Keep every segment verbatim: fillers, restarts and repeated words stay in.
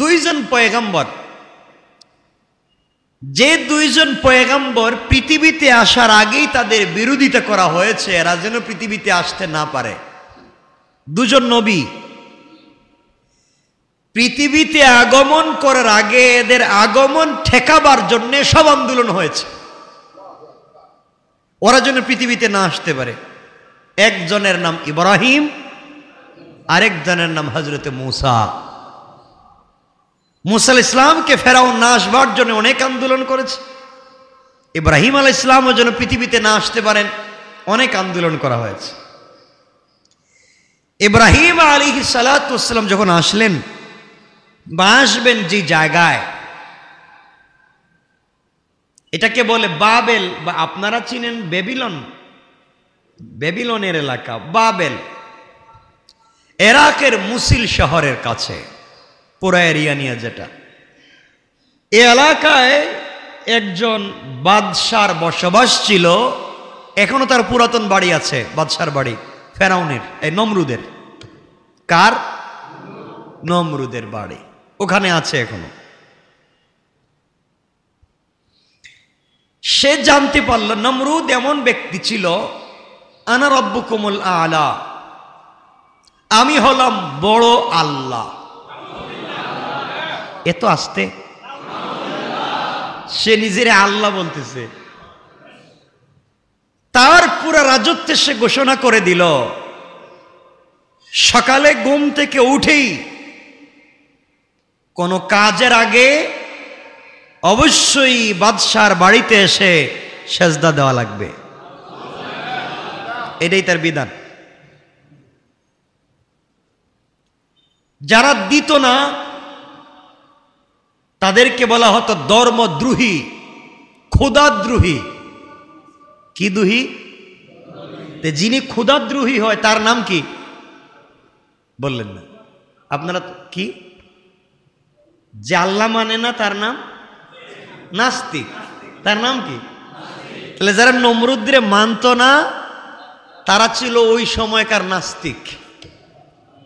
दुईजन पैगम्बर जे दुईजन पैगम्बर पृथिवीते आसार आगेई तादेर बिरोधिता करा हयेछे एरा जेन पृथिवीते आसते ना पारे। दुजन नबी पृथिवीते आगमन करार आगे एदेर आगमन ठेकाबार जन्य सब आंदोलन हयेछे ओरा जेन पृथिवीते ना आसते पारे। एकजनेर नाम इब्राहिम आरेकजनेर नाम हजरत मूसा। मूसा अलैहिस्सलाम के फेराउन ना आसबार जन्य अनेक आंदोलन करेछे, इब्राहिम अलैहिस्सलामओ जेन पृथिवीते ना आसते पारेन अनेक आंदोलन करा हयेछे। इब्राहिम आलैहिस्सलाम जखन आसलेन बा आसबेन जे जायगाय एटाके बोले बाबेल बा आपनारा चिनेन बेबिलन, बेबिलनेर एलाका बाबेल इराकेर मुसिल शहरेर काछे पुरा एरिया निये जेटा ए एलाकाय एकजन बादशाहर बसबास छिलो। एखोनो तार पुरातन बाड़ी आछे बादशाहर बाड़ी फेराउनेर ए नमरुदेर कार नमरुदेर बाड़ी ओखाने आछे एखोनो। से जानते पारल नमरुद एमन व्यक्ति छिलो आना रब्बुकुमुल आला आमी हलाम बड़ो आल्ला। एतो आस्ते से निजेरे आल्ला बोलतेछे। तार पूरा राजत्व से घोषणा करे दिल। सकाले घुम थेके उठेई कोनो काजेर आगे অবশ্যই বাদশার বাড়িতে এসে সেজদা দেওয়া লাগবে, এটাই তার বিধান। যারা দিত না তাদেরকে বলা হতো ধর্মদ্রোহী, খোদাদ্রোহী। কি দ্রোহী? তে যিনি খোদাদ্রোহী হয় তার নাম কি বললেন না আপনারা? কি যে আল্লাহ মানে না তার নাম नास्तिक। तार नाम की ताहले जारा नमरुदरे मानतो ना तारा छिलो ओई समयकार नास्तिक।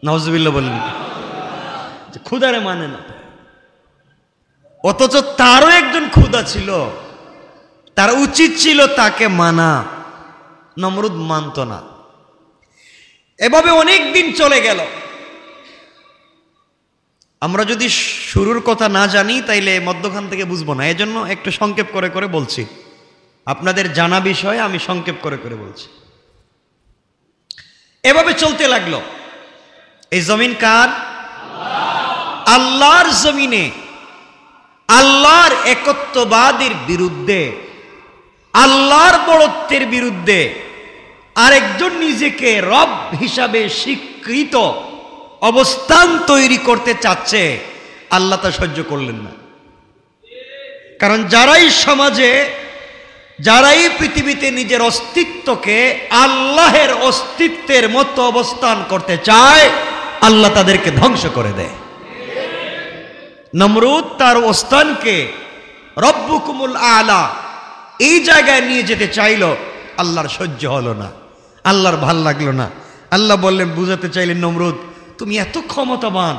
नाउजुबिल्लाह बोलेन जे खुदारे माने ना অথচ তারও একজন খুদা ছিল, তার উচিত ছিল তাকে মানা। নমরুদ মানতো না। এভাবে অনেক দিন চলে গেল। আমরা যদি শুরুর কথা না জানি তাইলে মধ্যখান থেকে বুঝবো না, এজন্য একটু সংক্ষেপ করে করে বলছি। আপনাদের জানা বিষয়ে আমি সংক্ষেপ করে করে বলছি। এভাবে চলতে লাগলো। এই জমিন কার? আল্লাহর জমিনে আল্লাহর একত্ববাদের বিরুদ্ধে, আল্লাহর বড়ত্বের বিরুদ্ধে আরেকজন নিজেকে রব হিসাবে স্বীকৃত অবস্থান তৈরি করতে চাচ্ছে, আল্লাহ তা সহ্য করলেন না। কারণ যারাই সমাজে, যারাই পৃথিবীতে নিজের অস্তিত্বকে আল্লাহের অস্তিত্বের মতো অবস্থান করতে চায়, আল্লাহ তাদেরকে ধ্বংস করে দেয়। নমরুদ তার অবস্থানকে রব্বুকুমুল আলা এই জায়গায় নিয়ে যেতে চাইল, আল্লাহর সহ্য হলো না, আল্লাহর ভাল লাগলো না। আল্লাহ বললেন, বুঝাতে চাইলেন, নমরুদ তুমি এত ক্ষমতাবান,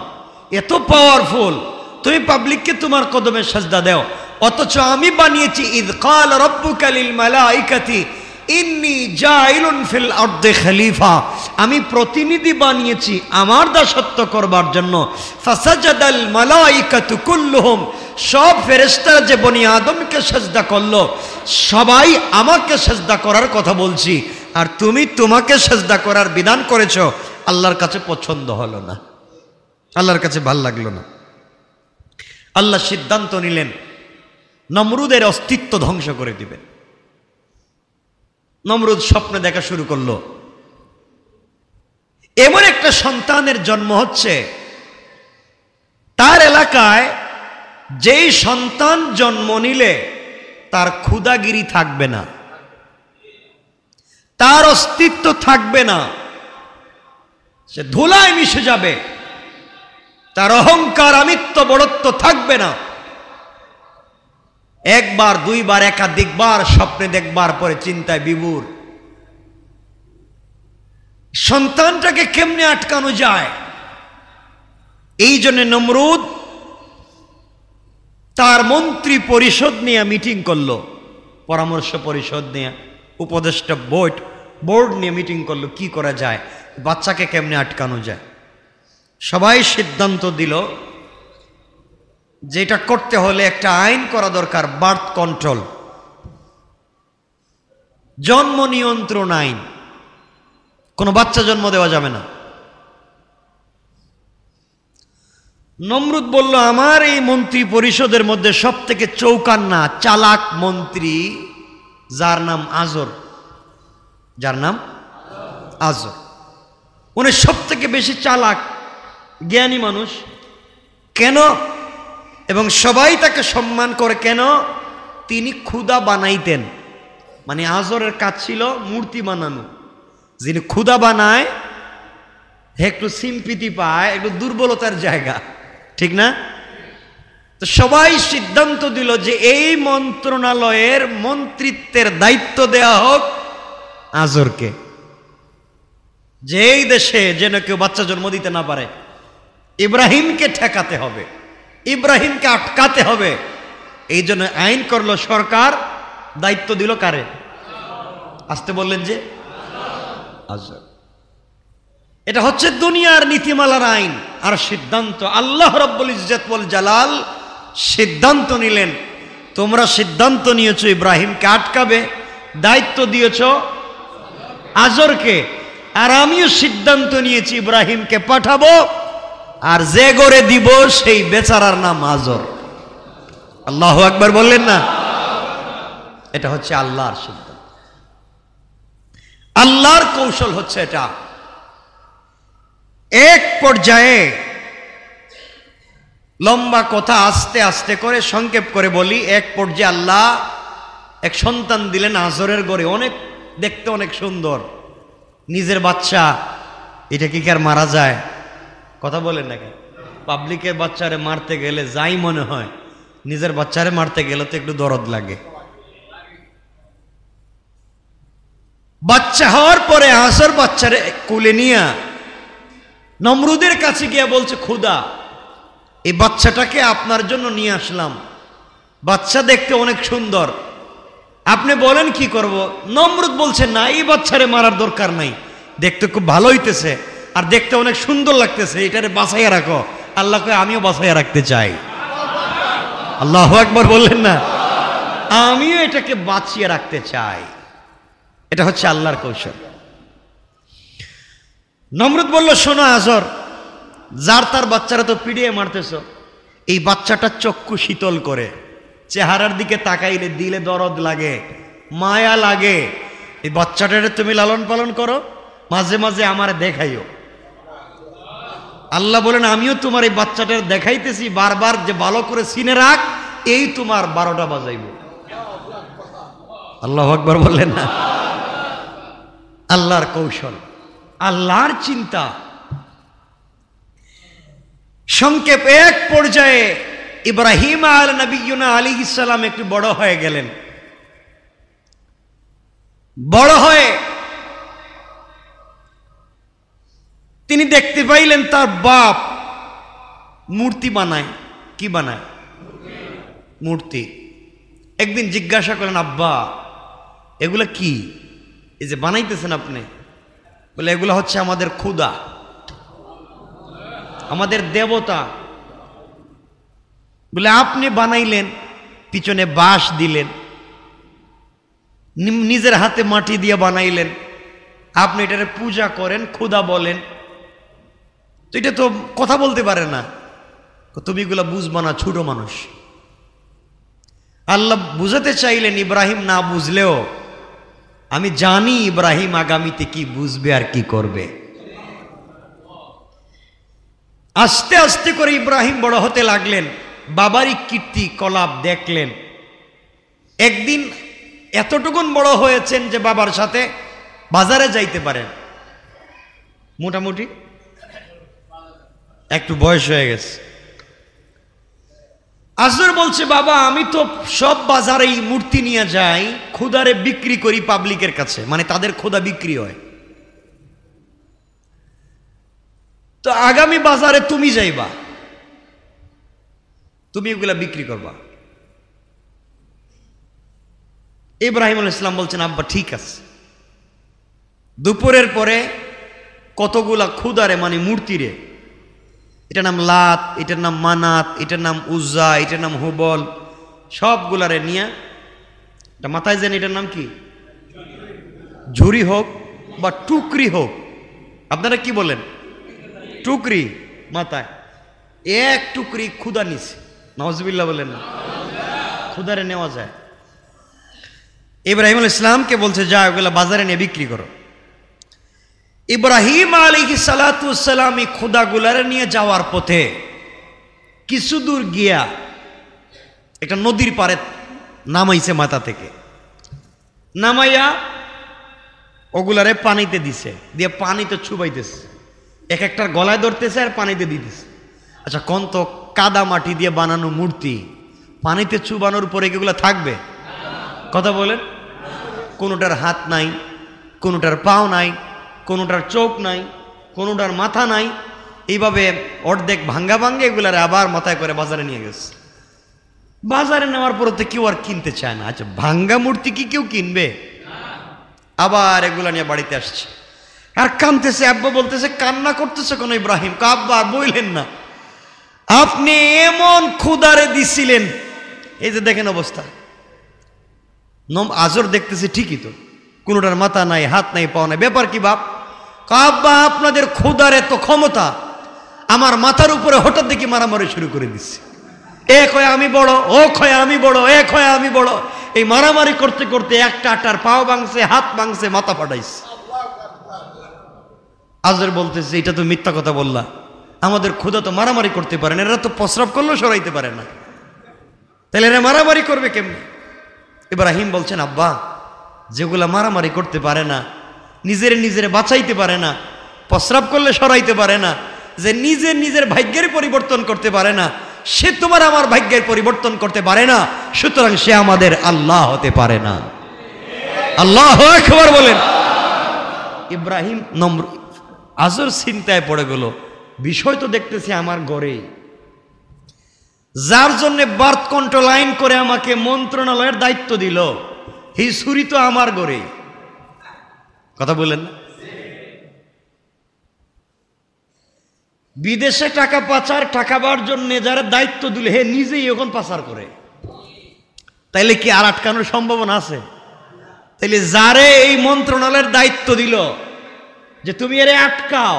এত পাওয়ারফুল, তুমি পাবলিককে তোমার কদমে সাজদা দাও, অথচ আমি বানিয়েছি। ইয ক্বাল রাব্বুকা লিল মালাইকাতি ইন্নী জাইলুন ফিল আরদি খলিফা, আমি প্রতিনিধি বানিয়েছি আমার দাসত্ব করবার জন্য। ফাসাজাদাল মালাইকাতু কুল্লুহুম, সব ফেরেশতারা যে বনি আদমকে সাজদা করলো সবাই আমাকে সাজদা করার কথা বলছি, আর তুমি তোমাকে সাজদা করার বিধান করেছো। আল্লাহর কাছে পছন্দ হলো না, আল্লাহর কাছে ভাল লাগলো না। আল্লাহ সিদ্ধান্ত নিলেন নমরুদের অস্তিত্ব ধ্বংস করে দিবেন। নমরুদ স্বপ্নে দেখা শুরু করলো, এমন একটা সন্তানের জন্ম হচ্ছে তার এলাকায়, যেই সন্তান জন্ম নিলে তার ক্ষুদাগিরি থাকবে না, তার অস্তিত্ব থাকবে না, সে ধুলায় মিশে যাবে, তার অহংকার আমিত্ব বড়ত্ব থাকবে না। একবার দুইবার একাধিকবার স্বপ্নে দেখবার পরে চিন্তায় বিভোর, সন্তানটাকে কেমনে আটকানো যায়। এই জন্য নমরুদ तार मंत्री परिषद निया मीटिंग करलो परामर्श परिषद निया उपदेष्टा बोर्ड बोर्ड निया मीटिंग करलो की करा जाए बाच्चा के केमने अटकानो जाए सबाई सिद्धांत दिलो जेटा करते होले एक आईन करा दरकार बार्थ कंट्रोल जन्म नियंत्रण आईन कोनो बाच्चा जन्म देवा जाबे ना। नमरुद बोल्लो आमार ए मंत्री परिषदेर मध्य सबथेके चौकान्ना चालाक मंत्री जार नाम आजर जार नाम आजर उनि सबथेके बेशी चालाक ज्ञानी मानुष केन एबं सबाई ताके सम्मान करे केन तिनि खुदा बानाइतेन माने आजरेर काज छिलो मूर्ति बानानो जिनि खुदा बानाय एकटु सिम्पिति पाय एकटु दुर्बलतार जायगा ठीक ना। तो सबाई सिद्धांत दिल जे ए मंत्रणालयेर मंत्रित्वेर दायित्व देया होक आजरके जेई देशे जेन केउ बाच्चा जन्म दिते ना पारे इब्राहिम के ठेकाते होबे इब्राहिम के अटकाते होबे एई जोन्नो आईन करलो सरकार दायित्व दिल कारे आस्ते बोलें जे आजर এটা হচ্ছে দুনিয়ার নীতিমালার আইন আর সিদ্ধান্ত আল্লাহ রাব্বুল ইজ্জত ওয়াল জালাল সিদ্ধান্ত নিলেন তোমরা সিদ্ধান্ত নিয়েছো ইব্রাহিমকে আটকাবে দায়িত্ব দিয়েছো আজরকে আর আমিও সিদ্ধান্ত নিয়েছি ইব্রাহিমকে পাঠাবো আর যে গড়ে দিব সেই বেচারার নাম আজর আল্লাহু আকবার বললেন না এটা হচ্ছে আল্লাহর সিদ্ধান্ত আল্লাহর কৌশল হচ্ছে এটা। एक पर्याये लम्बा कथा आस्ते आस्ते करे संक्षेप करे बोली एक पर्याये आल्लाह एक सन्तान दिलेन आजरेर घरे अनेक देखते अनेक सुंदर निजेर बाच्चा एटा कि कार मारा जाए कथा बोलेन ना कि पाब्लिकेर बाच्चारे मारते गेले जाई मने हय निजेर बाच्चारे मारते गेले तो एकटु दरद लागे। बाच्चा हওয়ার পরে आजर बाच्चारे कोले निया नमरुदेर काछे गिये बोलछे खुदा ए बाच्चाटाके आपनार जोन्नो निये आसलाम बाच्चा देखते अनेक सुंदर आपनि बोलेन कि करब। नमरुद बोलछे ना ए बाच्चारे मारार दरकार नाई देखते खूब भालो हइतेछे आर देखते अनेक सुंदर लागतेछे एटारे बासाइया राखो आल्लाह कय आमिও बासाइया राखते चाই आल्लाहु আকবার बोलेन ना आमिও एटाके बाঁচিয়ে রাখতে চাই এটা হচ্ছে আল্লাহর কৌশল। नमरुद बोलो शोनो आजर जार तार बाच्चारा तो पिड़िए मारतेछो ए बाच्चाटा चक्षु शीतल करे चेहारार दिके ताकाइले दिले दरद लागे माया लागे ए बाच्चाटारे तुमि लालन पालन करो माझे माझे आमारे देखाइयो आल्लाह बोलेन आमिও तुम्हार ए बाच्चाटारे देखाइतेछि बार बार जे भालो करे सिने राख एई तुम्हार बारोटा बाजाइबो आल्लाहु आकबर बोलेन ना आल्लाहर कौशल आल्लार चिंता। संक्षेप एक पर्याये इब्राहिम आल नबीना आलैहिस सालाम एक बड़ हये गेलेन बड़ हये तिनी देखते पाइलेन तार बाप मूर्ति बनाय कि बनाय मूर्ति। एक दिन जिज्ञासा करेन अब्बा एगुला कि ए जे बनाइतेछेन आपनि बोले एगुला होच्छे आमादेर खुदा आमादेर देवता बोले आपनि बनाइलेन पिछने बाँश दिलेन निजेर हाथे माटी दिए बनाइलेन आपनि एटारे पूजा करेन खुदा बोलेन तो एटा तो कथा बोलते पारे ना तुमि एगुला बुझबा ना छोटो मानुष आल्लाह बुझाते चाइलेन इब्राहिम ना बुझलेও आमी जानी इब्राहिम आगामीते कि बुझबे आर कि करबे। आस्ते आस्ते करे इब्राहिम बड़ होते लागलेन बाबारी कीर्ति कलाप देखलेन एक दिन एतटुकुन बड़ होयेछेन जे बाबार साथे बाजारे जाइते पारेन मोटामुटी एकटु बयस हये गेछे। आजर बोलछे बाबा आमी तो सब बाजारे मूर्ति निये जाई खुदारे बिक्री करी पब्लिकेर काछे माने तादेर खुदा बिक्री हय तो आगामी बाजारे तुमी जाइबा তুমি এগুলা বিক্রি করবা। ইব্রাহিম আলাইহিস সালাম বলছেন, আব্বা ঠিক আছে। দুপুরের পরে কতগুলা খুদারে মানে মূর্তিরে, এটার নাম লাত, এটার নাম মানাত, এটার নাম উজ্জা, এটার নাম হুবল, সবগুলারে নিয়ে এটা মাথায় যেন এটার নাম কি, ঝুরি হোক বা টুকরি হোক, আপনারা কি বলেন, টুকরি মাথায়, এক টুকরি ক্ষুদা নিছে। নাউজুবিল্লাহ বলেন না, ক্ষুদারে নেওয়া যায়। ইব্রাহিম আলাইহিস সালামকে বলছে, যা ওগুলা বাজারে নিয়ে বিক্রি করো। ইব্রাহিম আলাইহিস সালাতু সালাম এই ক্ষুদাগুলারে নিয়ে যাওয়ার পথে কিছু দূর গিয়া একটা নদীর পারে নামাইছে, মাথা থেকে নামাইয়া ওগুলারে পানিতে দিছে, দিয়ে পানিতে চুবাইতেছে, এক একটার গলায় ধরতেছে আর পানিতে দিতেছে। আচ্ছা কোন তো কাদা মাটি দিয়ে বানানো মূর্তি পানিতে চুবানোর পরে এগুলো থাকবে? কথা বলেন, কোনোটার হাত নাই, কোনোটার পাও নাই, কোনোটার চোখ নাই, কোনোটার মাথা নাই, এইভাবে অর্ধেক ভাঙ্গা ভাঙ্গে এগুলারে আবার মাথায় করে বাজারে নিয়ে গেছে। বাজারে নেওয়ার পরে তো কেউ আর কিনতে চায় না। আচ্ছা ভাঙ্গা মূর্তি কি কেউ কিনবে? আবার এগুলা নিয়ে বাড়িতে আসছে আর কানতেছে। আব্বা বলতেছে, কান্না করতেছে কোন ইব্রাহিম? আব্বা বললেন না, আপনি এমন খুদারে দিছিলেন, এই যে দেখেন অবস্থা। আজর দেখতেছে ঠিকই তো, কোনোটার মাথা নাই, হাত নাই, পাও নাই, ব্যাপার কি বাপ? আব্বা আপনাদের খুদারে তো ক্ষমতা, আমার মাথার উপরে হঠাৎ দেখি মারামারি শুরু করে দিচ্ছে। এক হয় আমি বড়, ও ক্ষয় আমি বড়, এক হয় আমি বড়। এই মারামারি করতে করতে একটা আটার পাও ভাঙছে, হাত ভাঙছে, মাথা ফাটাইছে। আজর বলতেছে, এটা তো মিথ্যা কথা বললা, আমাদের খোদা তো মারামারি করতে পারে না, এরা তো প্রস্রাব করলেও সরাইতে পারে না, তাহলে এরা মারামারি করবে কেমনি? ইব্রাহিম বলছেন, আব্বা যেগুলা মারামারি করতে পারে না, নিজেরে নিজেরে বাঁচাইতে পারে না, প্রস্রাব করলে সরাইতে পারে না, যে নিজে নিজের ভাগ্যের পরিবর্তন করতে পারে না, সে তোমার আমার ভাগ্যের পরিবর্তন করতে পারে না, সুতরাং সে আমাদের আল্লাহ হতে পারে না। আল্লাহু আকবার বলেন। ইব্রাহিম নম্র আজর চিন্তায় পড়ে গেল, বিষয় তো দেখতেছি আমার ঘরে, যার জন্য বার্থ কন্ট্রোল আইন করে আমাকে মন্ত্রণালয়ের দায়িত্ব দিল, এই ছুরি তো আমার ঘরে। কথা বলেন না, বিদেশে টাকা পাচার ঠকাবার জন্য যারা দায়িত্ব দিল, হে নিজেই এখন পাচার করে, তাইলে কি আর আটকানোর সম্ভাবনা আছে? তাইলে যারে এই মন্ত্রণালয়ের দায়িত্ব দিল যে তুমি এর আটকাও,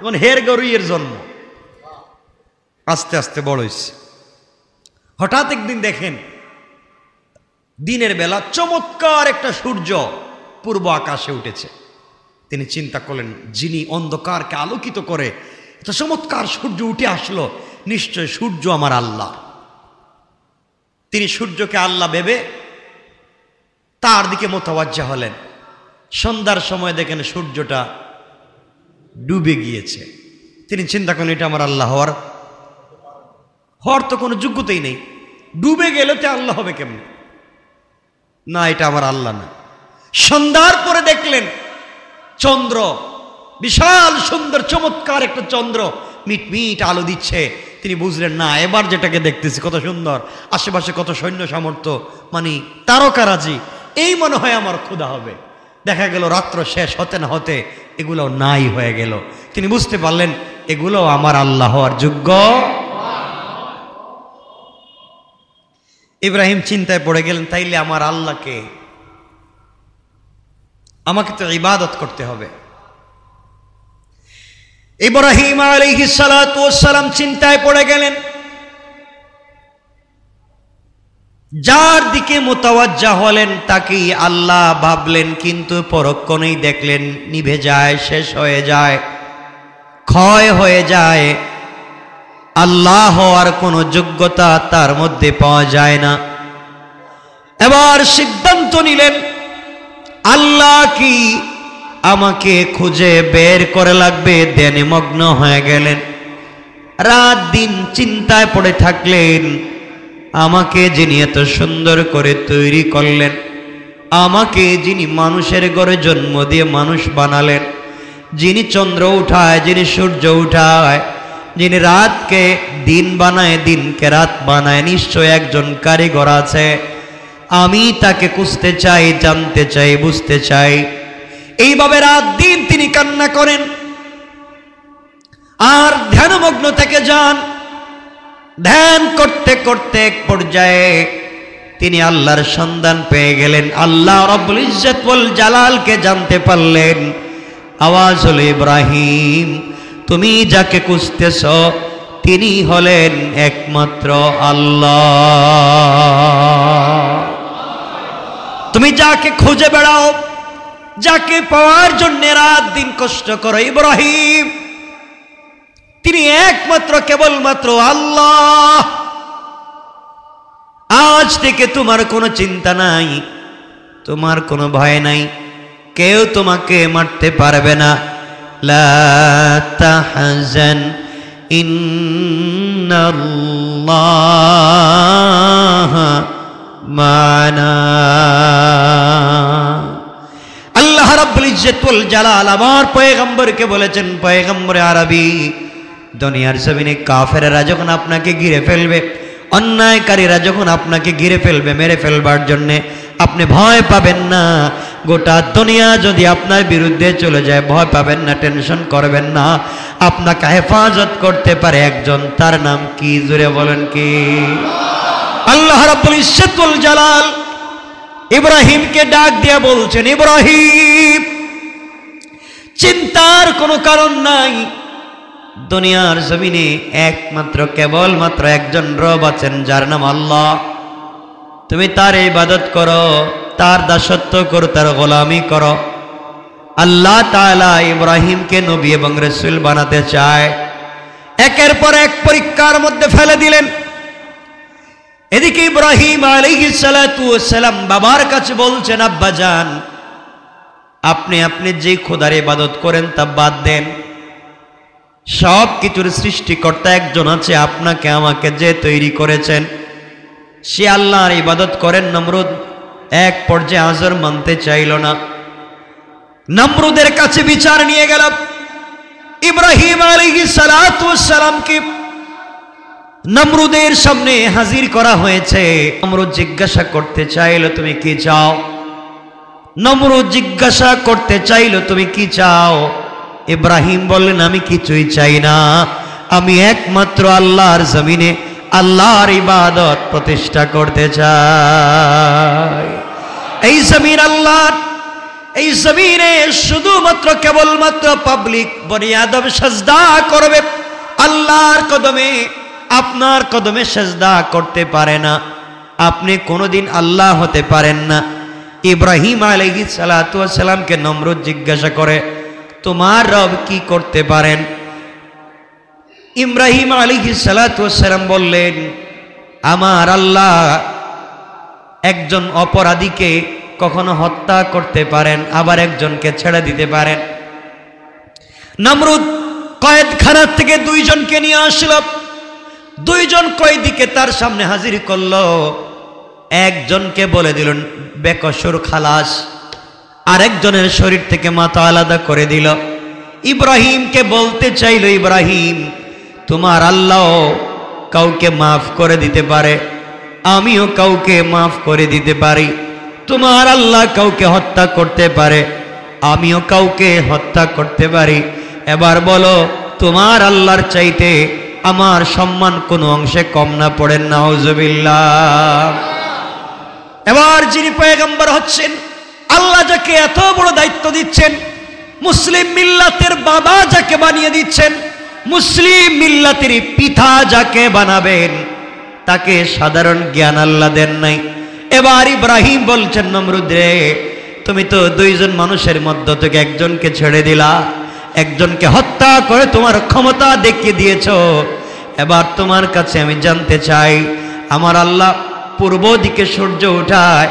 এখন হের গরুইয়ের জন্ম। আস্তে আস্তে বড় হয়েছে। হঠাৎ একদিন দেখেন দিনের বেলা চমৎকার একটা সূর্য পূর্ব আকাশে উঠেছে। তিনি চিন্তা করলেন, যিনি অন্ধকারকে আলোকিত করে এত চমৎকার সূর্য উঠে আসলো, নিশ্চয় সূর্য আমার আল্লাহ। তিনি সূর্যকে আল্লাহ ভেবে তার দিকে মোতাবাজ্জা হলেন। সন্ধ্যার সময় দেখেন সূর্যটা ডুবে গিয়েছে। তিনি চিন্তা করেন, এটা আমার আল্লাহ হওয়ার হওয়ার তো কোনো যোগ্যতাই নেই, ডুবে গেলে তো আল্লাহ হবে কেমন, না এটা আমার আল্লাহ না। সন্ধ্যার পরে দেখলেন চন্দ্র, বিশাল সুন্দর চমৎকার একটা চন্দ্র মিটমিট আলো দিচ্ছে। তিনি বুঝলেন, না এবার যেটাকে দেখতেছি কত সুন্দর, আশেপাশে কত সৈন্য সামর্থ্য, মানে তারকারাজি, এই মনে হয় আমার খোদা হবে। দেখা গেল রাত্র শেষ হতে না হতে এগুলো নাই হয়ে গেল। তিনি বুঝতে পারলেন এগুলো আমার আল্লাহ হওয়ার যোগ্য। ইব্রাহিম চিন্তায় পড়ে গেলেন, তাইলে আমার আল্লাহকে, আমাকে তো ইবাদত করতে হবে। ইব্রাহিম আলাইহিস সালাতু ওয়াস সালাম চিন্তায় পড়ে গেলেন, যার দিকে মোতাবাজ্জা হলেন তাকেই আল্লাহ ভাবলেন, কিন্তু পরক্ষণেই দেখলেন নিভে যায়, শেষ হয়ে যায়, ক্ষয় হয়ে যায়, আল্লাহ হওয়ার কোনো যোগ্যতা তার মধ্যে পাওয়া যায় না। এবার সিদ্ধান্ত নিলেন, আল্লাহ কি আমাকে খুঁজে বের করে লাগবে। ধ্যানে মগ্ন হয়ে গেলেন, রাত দিন চিন্তায় পড়ে থাকলেন, আমাকে যিনি এত সুন্দর করে তৈরি করলেন, আমাকে যিনি মানুষের ঘরে জন্ম দিয়ে মানুষ বানালেন, যিনি চন্দ্র উঠায়, যিনি সূর্য উঠায়, जिन्हें रात के दिन बनाए दिन के रात बनाए निश्चय एक जन कारीगर आछे। आमी ताके खुजते चाई, जानते चाई, बुझते चाई। एइभावे रात दिन तिनि कान्ना करें आर ध्यानमग्न थेके जान। ध्यान करते करते एक पर्याये तिनि आल्लाहर सन्धान पेये गेलेन, आल्लाह रब्बुल इज्जत वल जालाल के जानते पारलेन। आवाज हलो, इब्राहिम तुमी जाके खुजतेछो तिनि हलेन एकमात्र आल्लाह। तुमी जाके खुजे बेड़ाओ, जाके पावार जन्य रात दिन कष्ट करो, इब्राहिम तिनि एकमात्र केवलमात्र आल्लाह। आज थेके तुम्हार कोनो चिंता नाई, तुम्हार कोनो भय नाई, केउ तुम्हाके मारते पारबे ना। ला ताहजन इन्नल्लाह माना। अल्लाह रब्बुल इज्जत वल जलाल आमार पैगम्बर के बोलेছেন, पैगम्बर आरबी दुनियार जमीने काफिररा যখন আপনাকে ঘিরে ফেলবে, অন্যায়কারীরা যখন আপনাকে ঘিরে ফেলবে মেরে ফেলবার জন্য, আপনি ভয় পাবেন না। গোটা দুনিয়া যদি আপনার বিরুদ্ধে চলে যায় ভয় পাবেন না, টেনশন করবেন না। আপনাকে হেফাজত করতে পারে একজন, তার নাম কি? জোরে বলেন কি? আল্লাহ রাব্বুল ইজ্জতুল জালাল ইব্রাহিমকে ডাক দিয়ে বলছেন, ইব্রাহিম চিন্তার কোনো কারণ নাই। দুনিয়ার জমিনে একমাত্র কেবলমাত্র একজন রব আছেন যার নাম আল্লাহ। তুমি তার ইবাদত করো, তার দাসত্ব করো, তার গোলামি করো। আল্লাহ তাআলা ইব্রাহিমকে নবী এবং রাসূল বানাতে চায়, একের পর এক পরীক্ষার মধ্যে ফেলে দিলেন। এদিকে ইব্রাহিম আলাইহিস সালাতু ওয়াস সালাম বাবার কাছে বলছেন, আব্বা জান আপনি আপনি যে খোদার ইবাদত করেন তা বাদ দেন, সব কিছুর সৃষ্টিকর্তা একজন আছে, আপনাকে আমাকে যে তৈরি করেছেন সে আল্লাহর ইবাদত করেন। নমরুদ এক পর্যায়ে আজর মানতে চাইল না, নমরুদের কাছে বিচার নিয়ে গেল। ইব্রাহিম আলাইহিস সালাতু ওয়াস সালামকে নমরুদের সামনে হাজির করা হয়েছে। নমরুদ জিজ্ঞাসা করতে চাইল তুমি কি চাও, নমরুদ জিজ্ঞাসা করতে চাইল তুমি কি চাও। ইব্রাহিম বললেন আমি কিছুই চাই না, আমি একমাত্র আল্লাহর জমিনে আল্লাহর ইবাদত প্রতিষ্ঠা করতে চাই। এই জমিন আল্লাহর, এই জমিনে শুধুমাত্র কেবলমাত্র পাবলিক বনি আদম সাজদা করবে, আল্লাহর কদমে আপনার কদমে সাজদা করতে পারে না, আপনি কোনোদিন আল্লাহ হতে পারেন না। ইব্রাহিম আলাইহিস সালাতু ওয়াস সালামকে নমরুদ জিজ্ঞাসা করে তোমার রব কি করতে পারেন। ইব্রাহিম আলাইহিস সালাতু ওয়াস সালাম বললেন আমার আল্লাহ একজন অপরাধীকে কখনো হত্যা করতে পারেন, আবার একজনকে ছেড়ে দিতে পারেন। নমরুদ কয়েদখানা থেকে দুইজনকে নিয়ে আসল, দুইজন কয়েদিকে তার সামনে হাজির করল। একজনকে বলে দিলেন বেকসুর খালাস, আরেকজনের শরীর থেকে মাথা আলাদা করে দিল। ইব্রাহিমকে বলতে চাইল ইব্রাহিম তোমার আল্লাহ কাউকে মাফ করে দিতে পারে, আমিও কাউকে মাফ করে দিতে পারি। তোমার আল্লাহ কাউকে হত্যা করতে পারে, আমিও কাউকে হত্যা করতে পারি। এবার বলো তোমার আল্লাহর চাইতে আমার সম্মান কোনো অংশে কম না পড়েন। নাউজুবিল্লাহ। এবার যিনি পয়গম্বর হচ্ছেন, আল্লাহ যাকে এত বড় দায়িত্ব দিচ্ছেন, মুসলিম মিল্লাতের বাবা যাকে বানিয়ে দিচ্ছেন, মুসলিম মিল্লাতের পিতা যাকে বানাবেন, তাকে সাধারণ জ্ঞান আল্লাহ দেন নাই। এবার ইব্রাহিম বলছেন নমরুদ রে তুমি তো দুইজন মানুষের মধ্য থেকে একজনকে ছেড়ে দিলা, একজনকে হত্যা করে তোমার ক্ষমতা দেখিয়ে দিয়েছ। এবার তোমার কাছে আমি জানতে চাই আমার আল্লাহ পূর্ব দিকে সূর্য উঠায়,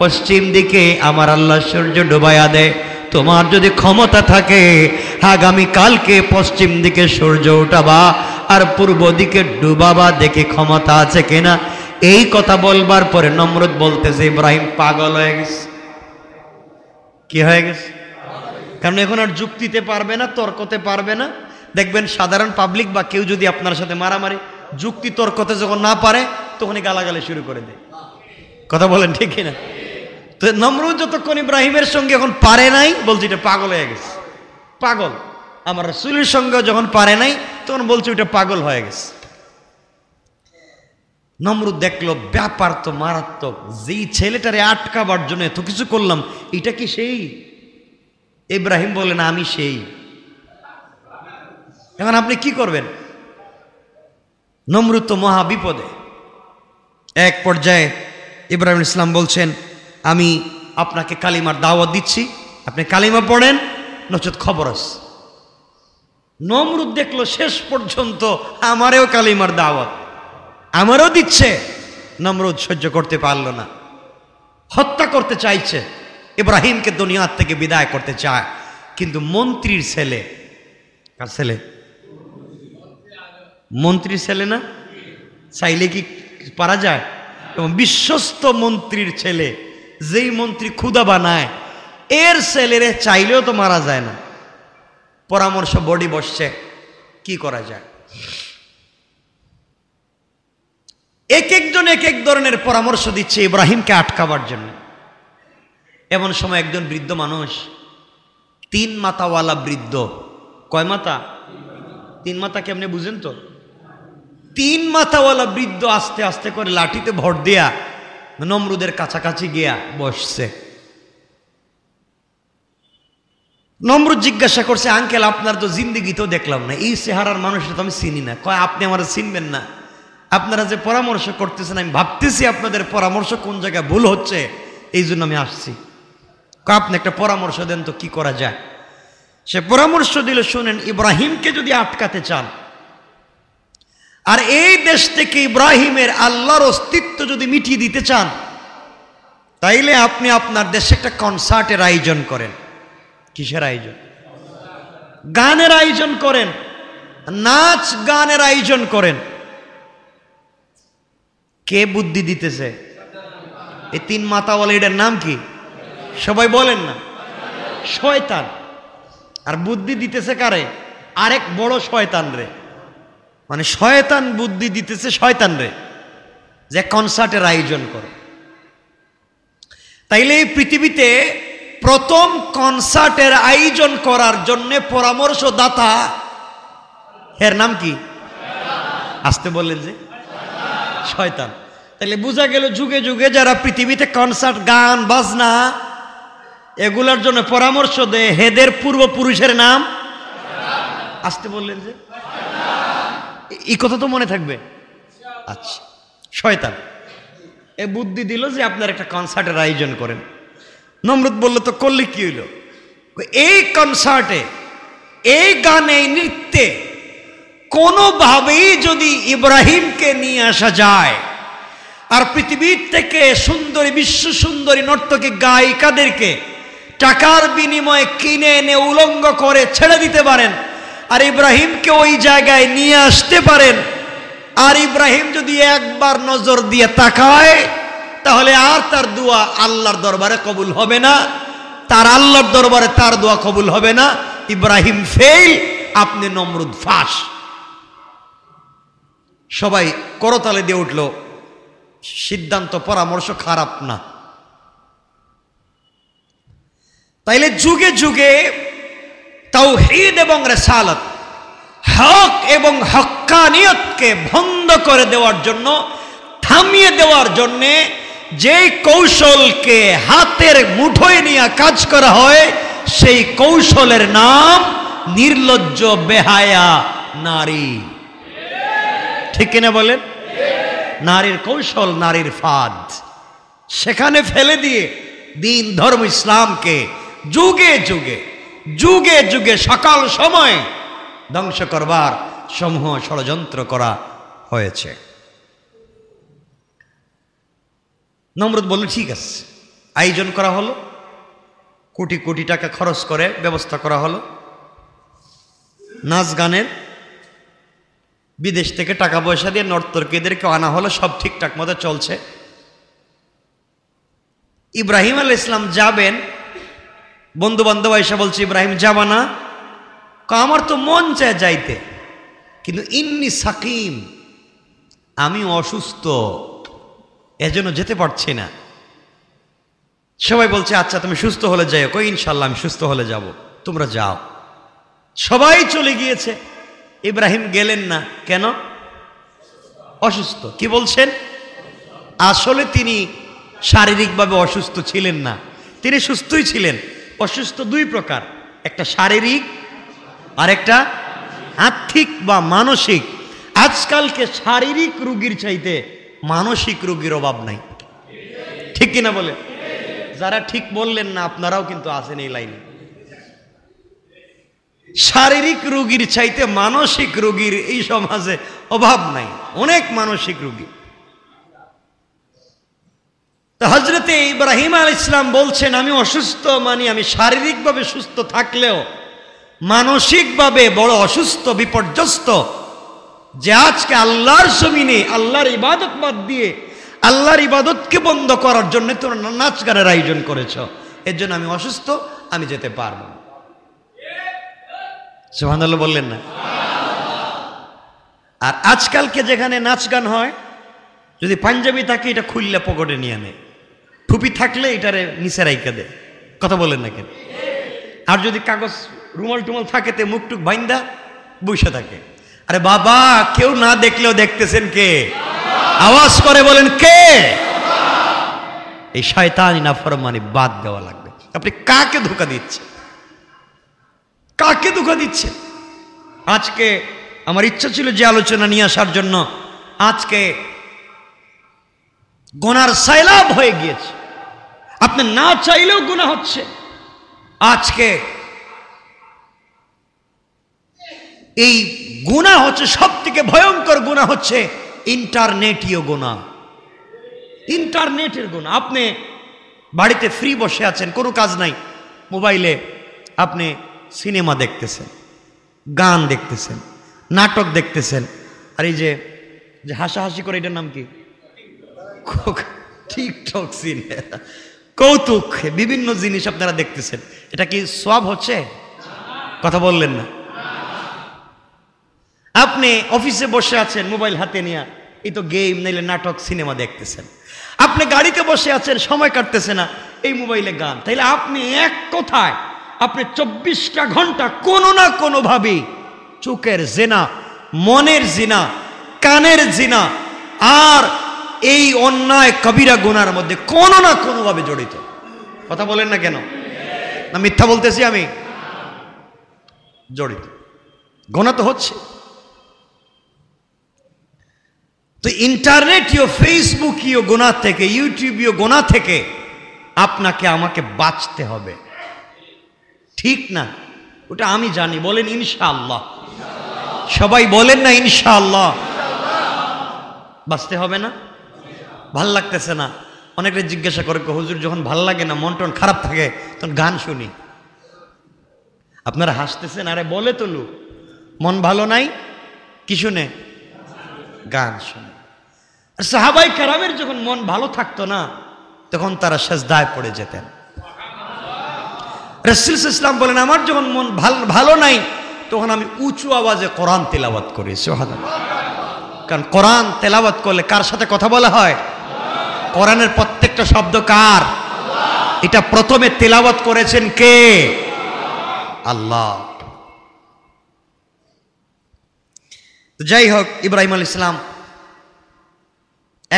পশ্চিম দিকে আমার আল্লাহ সূর্য ডুবাইয়া দেয়, তোমার যদি ক্ষমতা থাকে আগামী কালকে পশ্চিম দিকে সূর্য উঠাবা আর পূর্ব দিকে ডুবাবা, দেখে ক্ষমতা আছে কিনা। এই কথা বলবার পরে নমরুদ বলতেছে ইব্রাহিম পাগল হয়ে গেছে, কি হয়ে গেছে? কারণ এখন আর যুক্তিতে পারবে না, তর্কতে পারবে না, देखें साधारण पब्लिक बा क्यों जो अपनार साथे मारामारी जुक्ति तर्कते जखन ना पारे तखोनी गालागाली शुरू कर दे कथा बोलें ठीक ना तो नमरूद जतक्षण इब्राहिमेर संगे एखन पारे नाई बोलछे एटा पागल हये गेछे पागल आमार रसूलेर संगे जखन पारे नाई तखन बोलछे एटा पागल हये गेछे नमरूद देखलो ब्यापार तो मारात्मक जेई छेलेटारे आटकाबार जोन्नो एत किछु करलाम एटा कि सेई इब्राहिम बोलेन आमी सेई एखन आपनि कि करबेन नमरूद तो महा विपदे एक पर्याये इब्राहिम इस्लाम बोलछेन आमी आपनाके कालिमार दावत दिच्छी अपनी कालिमा पढ़ेन नचेत खबर आछे नमरूद देखलो शेष पर्यन्त आमारेओ कालिमार दावत आमारेओ दिच्छे नमरूद सह्य करते पारलो ना हत्या करते चाइछे इब्राहिम के दुनिया थेके विदाय करते चाय किन्तु मंत्रीर छेले कार छेले मंत्री छेले ना चाइले कि पारा जाय विश्वस्त मंत्रीर छेले जेई मंत्री खुदा बनाय एर सेलेरे चाइलेओ तो मारा जाए ना परामर्श बडी बसछे कि करा जाए एक एक जन एक एक धरनेर परामर्श दिच्छे इब्राहिम के आटकाबार जन्य एमन समय एकजन वृद्ध मानुष तीन मातावाला वृद्ध कय माता तीन माता कि आपनि बुझेन तो तीन माथावाला वृद्ध आस्ते आस्ते करे लाठीते भर दिया नमरूदेर काछाकाछि गिया बसछे नमरूद जिज्ञासा करछे आंकेल आपनार तो जिंदगी तो देखलाम ना एई सेहारार मानुषटा तो आमि चिनि ना कय आपनि आमारे चिनबेन ना आपनारा जे परामर्श करतेछेन आमि भाबतेछि आपनादेर परामर्श कोन जायगाय भूल हच्छे एइजोन्नो आमि आसछि कय आपनि एकटा परामर्श देन तो कि करा जाय से परामर्श दिल शुनेन इब्राहिमके जदि आटकाते चान और ये देश के इब्राहिमेर आल्लार अस्तित्व जो मिटिए दीते चान ताइले आपनी आपनार देशे एक कनसार्टेर आयोजन करें किसेर आयोजन गानेर आयोजन करें नाच गानेर आयोजन करें के बुद्धि दीतेछे ए तीन माथावाला एटार नाम कि सबाई बोलें ना शयतान और बुद्धि दीतेछे कारे आरेक बड़ो शयतान रे माने शयतान बुद्धि दीतेছে शयतानরে যে কনসার্টের आयोजन করো তাইলে এই পৃথিবীতে প্রথম কনসার্টের आयोजन করার জন্য পরামর্শদাতা এর নাম কি আসতে বললেন যে শয়তান তাইলে বোঝা গেল যুগে যুগে যারা পৃথিবীতে কনসার্ট গান বাজনা এগুলার জন্য পরামর্শ দেয় হেদের পূর্বপুরুষের নাম আসতে বললেন যে এই কথা তো মনে থাকবে আচ্ছা শয়তান এ বুদ্ধি দিল যে আপনারা একটা কনসার্টের আয়োজন করেন নমরুদ বলল তো করলে কি হলো এই কনসার্টে এই গানে নৃত্যে কোনোভাবেই যদি ইব্রাহিমকে নিয়ে আসা যায় আর পৃথিবীর থেকে সুন্দরী বিশ্ব সুন্দরী নর্তকী গায়িকাদেরকে টাকার বিনিময়ে কিনে এনে উলঙ্গ করে ছেড়ে দিতে পারেন और इब्राहिम के ओई जगह निये आसते पारेन और इब्राहिम यदि एक बार नजर दिए ताकाय ताहले आर तार दुआ आल्लार दरबारे कबुल होबे ना तार आल्लार दरबारे तार दुआ कबुल होबे ना इब्राहिम फेल अपने नमरूद फाँस सबाई करताले दिए उठलो सिद्धांत परामर्श खराब ना ताइले जुगे जुगे ताओहीद एवं रसालत हक एवं हक्कानियत के बंद कर देवार जन्य थामिए देवार जन्य जे कौशल के हाथेर मुठोय निया काज करा हय सेई कौशलेर नाम निर्लज्ज बेहाया नारी ठीक किना बोलें नारीर कौशल नारीर फाद सेखाने फेले दिए दीन धर्म इस्लाम के जुगे जुगे जुगे जुगे सकाल समय ध्वंस करवार সমূহ ষড়যন্ত্র করা হয়েছে নমরুদ বলল ঠিক আছে আয়োজন করা হলো কোটি কোটি টাকা খরচ করে ব্যবস্থা করা হলো নাচ গানের বিদেশ থেকে টাকা পয়সা দিয়ে নর্তকীদেরকে আনা হলো সব ঠিকঠাক মতো চলছে ইব্রাহিম আলাইহিস সালাম যাবেন बंधु बान्धव ऐसा बोलছে ইব্রাহিম जाबाना আমার তো মন চায় যাইতে, কিন্তু ইন্নি সাকিম, আমি অসুস্থ, এজন্য যেতে পারছি না। সবাই বলছে আচ্ছা তুমি সুস্থ হলে যাও, কই ইনশাল্লাহ আমি সুস্থ হলে যাব, তোমরা যাও। সবাই চলে গিয়েছে, ইব্রাহিম গেলেন না। কেন? অসুস্থ। কি বলছেন? আসলে তিনি শারীরিকভাবে অসুস্থ ছিলেন না, তিনি সুস্থই ছিলেন। অসুস্থ দুই প্রকার, একটা শারীরিক আর একটা আর্থিক বা মানসিক। আজকালকে শারীরিক রোগীর চাইতে মানসিক রোগীর অভাব নাই, ঠিক কিনা বলে? যারা ঠিক বললেন না আপনারাও কিন্তু আছেন এই লাইনে। শারীরিক রোগীর চাইতে মানসিক রোগীর এই সমাজে অভাব নাই, অনেক মানসিক রোগী। তো হজরতে ইব্রাহিম আলাইহিস সালাম বলছেন আমি অসুস্থ, মানে আমি শারীরিকভাবে সুস্থ থাকলেও মানসিকভাবে বড় অসুস্থ, বিপর্যস্ত, যে আজকে আল্লাহর জমিনে আল্লাহর ইবাদত বাদ দিয়ে আল্লাহর ইবাদতকে বন্ধ করার জন্য তোমরা নাচ গানের আয়োজন করেছ, এর জন্য আমি অসুস্থ, আমি যেতে পারব না। সুবহানাল্লাহ বললেন না? আর আজকালকে যেখানে নাচ গান হয়, যদি পাঞ্জাবি থাকে এটা খুললে পকেটে নিয়ে নেয়, টুপি থাকলে এটারে নিচে রাইখা দেয়, কথা বলেন না কেন? আর যদি কাগজ রুমাল টুমাল থাকে তে মুখটুক বাইন্দা বসে থাকে। আরে বাবা, কেউ না দেখলেও দেখতেছেন কে? আওয়াজ করে বলেন কে? এই শয়তানি নাফরমানি বাদ দেওয়া লাগবে। আপনি কাকে ধোঁকা দিচ্ছেন? কাকে ধোঁকা দিচ্ছেন? আজকে আমার ইচ্ছা ছিল যে আলোচনা নিয়ে আসার জন্য, আজকে গুনার সয়লাব হয়ে গিয়েছে, আপনি না চাইলেও গুনাহ হচ্ছে। আজকে এই গুনাহ হচ্ছে, সবথেকে ভয়ঙ্কর গুনাহ হচ্ছে ইন্টারনেটীয় গুনাহ, ইন্টারনেটের গুনাহ। আপনি বাড়িতে ফ্রি বসে আছেন, কোনো কাজ নাই, মোবাইলে আপনি সিনেমা দেখতেছেন, গান দেখতেছেন, নাটক দেখতেছেন। আর এই যে হাসাহাসি করে, এটার নাম কি? টিকটক সিনেমা, কৌতুক, বিভিন্ন জিনিস আপনারা দেখতেছেন। এটা কি সওয়াব হচ্ছে? কথা বললেন না। আপনি অফিসে বসে আছেন, মোবাইল হাতে নিয়ে এই তো গেম, নাইলে নাটক, সিনেমা দেখতেছেন। আপনি গাড়িতে বসে আছেন, সময় কাটতেছে না, এই মোবাইলে গান। তাইলে আপনি এক কথায় আপনি চব্বিশটা ঘন্টা কোনো না কোনোভাবে চোখের জিনা, মনের জিনা, কানের জিনা আর এই অন্যায় কবিরা গুনার মধ্যে কোনো না কোনোভাবে জড়িত। কথা বলেন না কেন? না মিথ্যা বলতেছি? আমি জড়িত, গুনা তো হচ্ছে। তো ইন্টারনেটীয়, ফেসবুকীয় গুনাহ থেকে, ইউটিউবীয় গুনাহ থেকে আপনাকে আমাকে বাঁচতে হবে, ঠিক না? ওটা আমি জানি। বলেন ইনশাআল্লাহ, সবাই বলেন না ইনশাআল্লাহ। বাঁচতে হবে না? ভাল লাগতেছে না, অনেকে জিজ্ঞাসা করে হুজুর যখন ভাল লাগে না, মন টন খারাপ থাকে, তখন গান শুনি। আপনারা হাসতেছেন, আরে বলে তো লু, মন ভালো নাই কি শুনে? গান শুনে। আর সাহাবাই কেরামের যখন মন ভালো থাকতো না, তখন তারা সেজদায় পড়ে যেতেন। রাসূল সাল্লাল্লাহু আলাইহি ওয়াসাল্লাম বলেন আমার যখন মন ভালো নাই, তখন আমি উঁচু আওয়াজে কোরআন তেলাওয়াত করি। সুবহানাল্লাহ। কারণ কোরআন তেলাওয়াত করলে কার সাথে কথা বলা হয়? কোরআনের প্রত্যেকটা শব্দ কার? এটা প্রথমে তেলাওয়াত করেছেন কে? আল্লাহ। যাই হোক, ইব্রাহিম আলাইহিস সালাম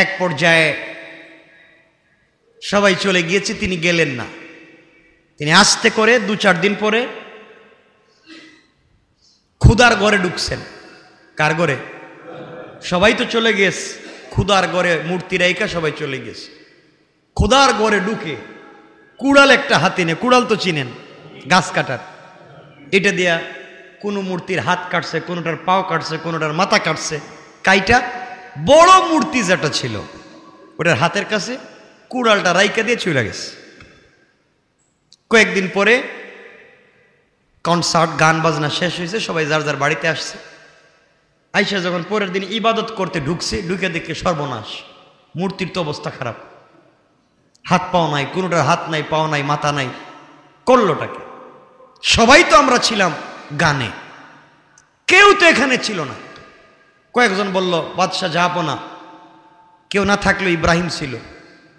এক পর্যায়ে সবাই চলে গিয়েছে, তিনি গেলেন না। তিনি আস্তে করে দু চার দিন পরে ক্ষুধার ঘরে ঢুকছেন। কার ঘরে? সবাই তো চলে গেছে, ক্ষুধার ঘরে মূর্তি রাইখা সবাই চলে গেছে। ক্ষুধার ঘরে ঢুকে কুড়াল একটা হাতে নিয়ে, কুড়াল তো চিনেন, গাছ কাটার, এটা দিয়া কোনো মূর্তির হাত কাটছে, কোনোটার পাও কাটছে, কোনোটার মাথা কাটছে। কাইটা বড় মূর্তি যেটা ছিল ওটার হাতের কাছে কুড়ালটা রাইকা দিয়ে চলে গেছে। কয়েকদিন পরে কনসার্ট, গান বাজনা শেষ হয়েছে, সবাই যার যার বাড়িতে আসছে। আইসা যখন পরের দিন ইবাদত করতে ঢুকছে, ঢুকে দেখে সর্বনাশ, মূর্তির তো অবস্থা খারাপ, হাত পাও নাই, কোনোটার হাত নাই, পাও নাই, মাথা নাই, করলোটাকে? সবাই তো আমরা ছিলাম गाने क्यों तो एखाने छिलो ना कयेकजन बोल्लो बादशाह जाबो ना क्यों ना थाकले इब्राहिम छिलो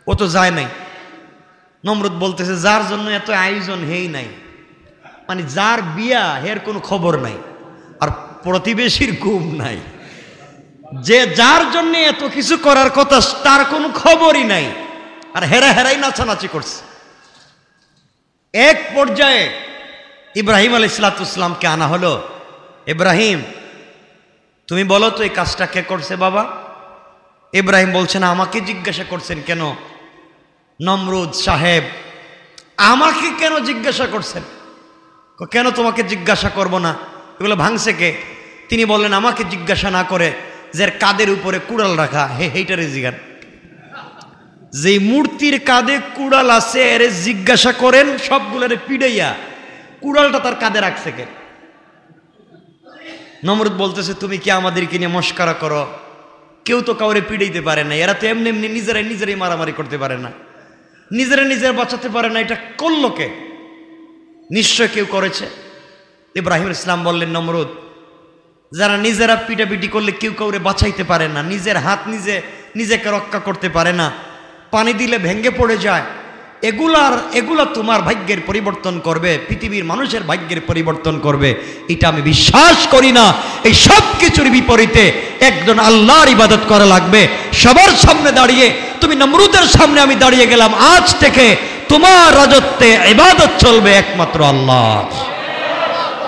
ओ तो जाय नाई नमरुद बोलतेछे जार जन्य एत आयोजन हेई नाई माने जार बिया हेर कोनो खबर नाई और प्रतिबेशीर घुम नाई जे जार जन्य एत किछु करार कथा तार कोनो खबरई नाई और हेरा हेराई नाचानाची करछे एक पर्याये इब्राहिम आलैहिस्सलाम के आना हलो इब्राहिम तुम्हें बोलो तो काजटा के करछे बाबा इब्राहिम बोलछेन आमाके जिज्ञासा करछेन केनो नमरुद साहेब आमाके केनो जिज्ञासा करछेन केनो तुम्हें जिज्ञासा करब ना एगुलो भांगसे के तिनि बोलेन आमाके जिज्ञासा ना करे जार कादेर उपरे कुड़ाल रखा हे हेटारे जिगान जे मूर्तिर कादे कुड़ाल आछे एरे जिज्ञासा करेन सबगुलोरे पिड़ाइया कुड़ालटा तार कादे राखछे के नमरुद बोलतेछे तुमि कि आमादेरके निये मस्करा करो क्यों तो काउरे पिड़ाइते पारे ना एरा तो एमनि एमनि निजेराई निजेराई मारामारी करते पारे ना निजेरा निजेरा बाँचाते पारे ना एटा करलो के निश्चय केउ करेछे इब्राहिम आलैहिस सालाम बोललेन नमरुद যারা নিজেরা পিটাপিটি করলে কেউ কাউরে বাঁচাইতে পারে না নিজের হাত নিজে নিজেকে রক্ষা করতে পারে না পানি দিলে ভেঙে পড়ে যায় এগুলার এগুলা তোমার ভাগ্যের পরিবর্তন করবে পৃথিবীর মানুষের ভাগ্যের পরিবর্তন করবে এটা আমি বিশ্বাস করি না এই সব কিছুর বিপরীতে একজন আল্লাহর ইবাদত করা লাগবে সবার সামনে দাঁড়িয়ে তুমি নমরুদের সামনে আমি দাঁড়িয়ে গেলাম আজ থেকে তোমার রাজত্বে ইবাদত চলবে একমাত্র আল্লাহ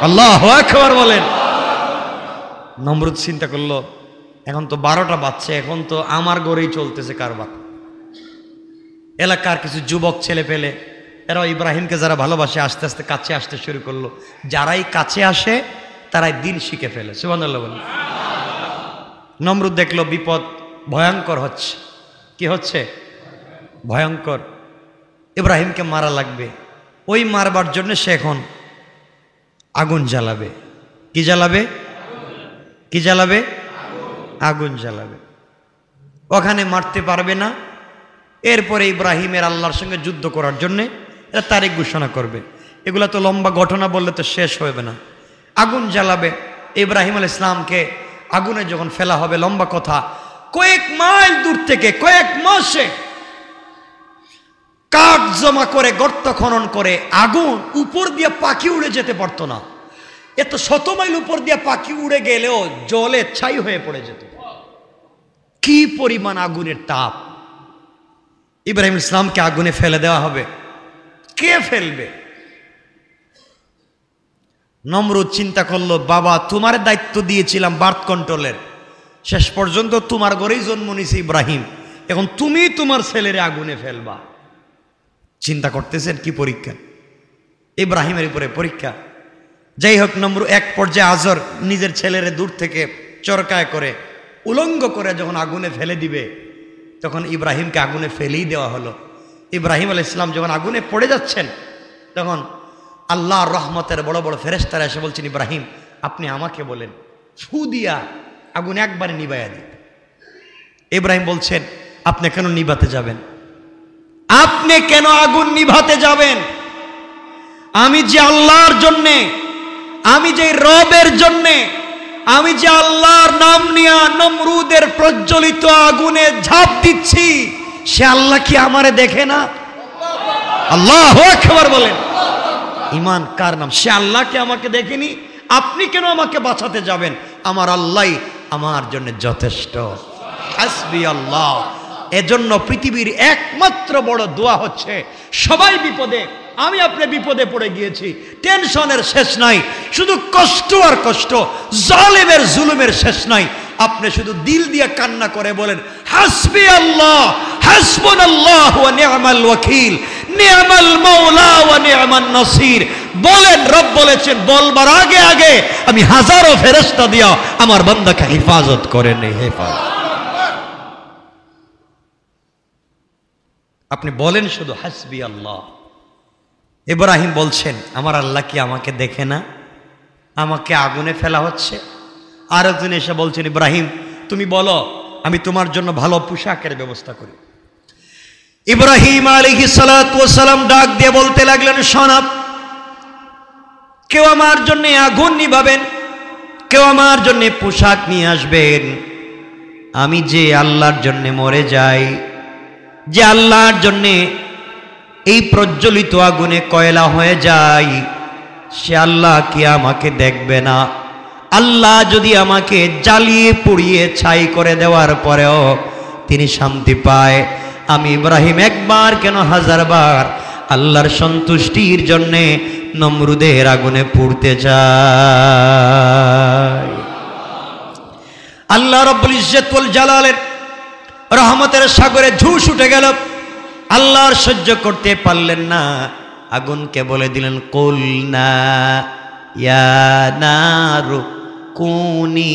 আল্লাহু আকবার বলেন नमरुद चिंता करलो एखन तो बारोटा बाच्चे एखन तो आमार घरेई चलतेछे कारबार एलाकार किछु जुबक छेले पेले एरा इब्राहिमके जारा भालोबाशे आस्ते आस्ते काछे आसते शुरू करलो जाराई काछे आसे ताराई दिन शिखे फेले सुबहानाल्लाह बोले नमरुद देखलो विपद भयंकर होच्छे कि होच्छे भयंकर इब्राहिमके मारा लागबे ओई मारबार जोन्नो से एखन आगुन ज्वालाबे कि ज्वालाबे कि जलाबे आगुन जलाबे ओखाने मारते पारबे ना एरपर इब्राहिमेर आल्लाहर संगे युद्ध करार जन्य एरा तारीख घोषणा करबे एगुला तो लम्बा घटना बोलले तो शेष होबे ना आगुन जलाबे इब्राहिम आलैहिस सालाम के आगुने जखन फेला होबे लम्बा कथा कयेक माइल दूर थेके कयेक मासे काठ जमा करे गर्त खनन करे आगुन ऊपर दिये पाखी उड़े जेते पारतो ना এত শত মাইল উপর দিয়ে পাখি উড়ে গেলেও জলে ছাই হয়ে পড়ে যেত কি পরিমাণ আগুনের তাপ ইব্রাহিম ইসলামকে আগুনে ফেলে দেওয়া হবে কে ফেলবে নমরুদ চিন্তা করলো বাবা তোমার দায়িত্ব দিয়েছিলাম বার্থ কন্ট্রোলের শেষ পর্যন্ত তোমার ঘরেই জন্ম নিয়েছে ইব্রাহিম এখন তুমি তোমার ছেলের আগুনে ফেলবা চিন্তা করতেছেন কি পরীক্ষা ইব্রাহিমের উপরে পরীক্ষা যাই হোক নমরুদ এক পর্যায়ে আজর নিজের ছেলেরে দূর থেকে চরকায় করে উলঙ্গ করে যখন আগুনে ফেলে দিবে তখন ইব্রাহিমকে আগুনে ফেলেই দেওয়া হলো ইব্রাহিম আলাইহিস সালাম যখন আগুনে পড়ে যাচ্ছেন তখন আল্লাহর রহমতের বড় বড় ফেরেশতারা এসে বলছেন ইব্রাহিম আপনি আমাকে বলেন ফু দিয়া আগুন একবারে নিবাইয়া দিন ইব্রাহিম বলছেন আপনি কেন নিভাতে যাবেন আপনি কেন আগুন নিভাতে যাবেন আমি যে আল্লাহর জন্য आमी जे रबेर जन्ने आमी जे आल्लाहर नाम निया नमरुदेर प्रज्वलित आगुने झाप दिच्छी से आल्लाह कि आमारे देखे ना आल्लाहु आकबर बोलें ईमान कार नाम से आल्लाह कि आमाके देखेनी आपनी केन आमाके बाँचाते जाबेन आमार आल्लाहई आमार जन्ने यथेष्ट हासबी आल्लाह एजन्य पृथिवीर एकमात्र बड़ दुआ होच्छे सबाई विपदे আমি আপনি বিপদে পড়ে গিয়েছি টেনশনের শেষ নাই শুধু কষ্ট আর কষ্ট জালেমের জুলুমের শেষ নাই আপনি শুধু দিল দিয়ে কান্না করে বলেন হাসবি আল্লাহ হাসবুনাল্লাহু ওয়া নি'মাল ওয়াকিল নি'মাল মাওলা ওয়া নি'মান নাসির বলেন রব বলেছেন বলবার আগে আগে আমি হাজারো ফেরেশতা দিয়া আমার বান্দাকে হিফাজত করেন হেফাজত আপনি বলেন শুধু হাসবি আল্লাহ इब्राहिम बोलছেন আমার আল্লাহ কি আমাকে দেখে না আমাকে আগুনে ফেলা হচ্ছে আর একজন এসে বলছেন ইব্রাহিম তুমি বলো আমি তোমার জন্য ভালো পোশাকের ব্যবস্থা করি ইব্রাহিম আলাইহিস সালাতু ওয়াস সালাম ডাক দিয়ে বলতে লাগলেন শোনাব কেউ আমার জন্য আগুন নিভাবেন, কেউ আমার জন্য পোশাক নিয়ে আসবেন। আমি যে আল্লাহর জন্য মরে যাই, যে আল্লাহর জন্য এই প্রজ্বলিত আগুনে কয়লা হয়ে যায়, সে আল্লাহ কি আমাকে দেখবে না? আল্লাহ যদি আমাকে জ্বালিয়ে পুড়িয়ে ছাই করে দেওয়ার পরেও তিনি শান্তি পায়, আমি ইব্রাহিম একবার কেন হাজারবার আল্লাহর সন্তুষ্টির জন্যে নমরুদের আগুনে পুড়তে চাই। আল্লাহ রব্বুল ইজ্জত ওয়াল জালালের রহমতের সাগরে ঝুঁস উঠে গেল, আল্লাহর সহ্য করতে পারলেন না। আগুনকে বলে দিলেন কুল না ইয়া নারু কুনি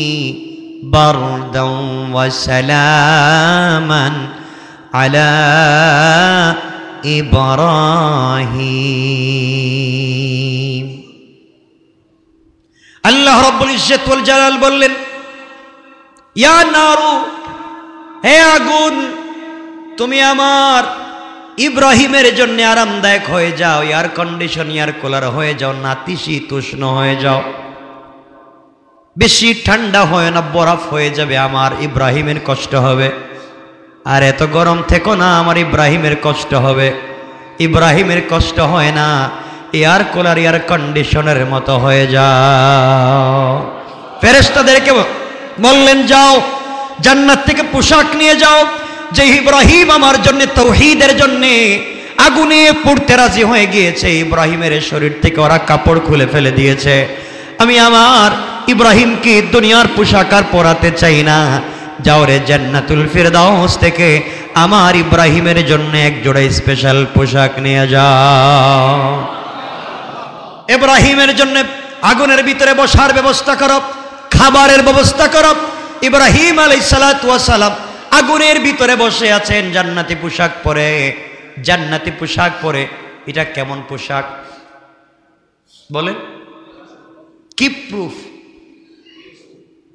বারদাও ওয়া সালামান আলা ইব্রাহিম। আল্লাহ রব্বুল ইজ্জত ওয়াল জালাল বললেন ইয়া নারু, হে আগুন, তুমি আমার ইব্রাহিমের জন্য আরামদায়ক হয়ে যাও, এয়ার কন্ডিশন এয়ার কুলার হয়ে যাও, নাতিশীতোষ্ণ হয়ে যাও, বেশি ঠান্ডা হয় না, বরফ হয়ে যাবে, আমার ইব্রাহিমের কষ্ট হবে। আর এত গরম থেকো না, আমার ইব্রাহিমের কষ্ট হবে। ইব্রাহিমের কষ্ট হয় না, এয়ার কুলার এয়ার কন্ডিশনের মতো হয়ে যাও। ফেরেশতাদেরকে বললেন যাও, জান্নাত থেকে পোশাক নিয়ে যাও, যে ইব্রাহিম আমার জন্য তাওহীদের জন্য আগুনে পুড়তে রাজি হয়ে গিয়েছে, ইব্রাহিমের শরীর থেকে ওরা কাপড় খুলে ফেলে দিয়েছে। আমি আমার ইব্রাহিমকে দুনিয়ার পোশাক আর পরাতে চাই না, যাও রে জান্নাতুল ফিরদাউস থেকে আমার ইব্রাহিমের জন্য এক জোড়া স্পেশাল পোশাক নিয়ে যাও। ইব্রাহিমের জন্য আগুনের ভিতরে বসার ব্যবস্থা করো, খাবারের ব্যবস্থা করো। ইব্রাহিম আলাইহিস সালাতু ওয়াস সালাম আগুনের ভিতরে বসে আছেন জান্নাতি পোশাক পরে, জান্নাতি পোশাক পরে। এটা কেমন পোশাক বলেন? কি প্রুফ?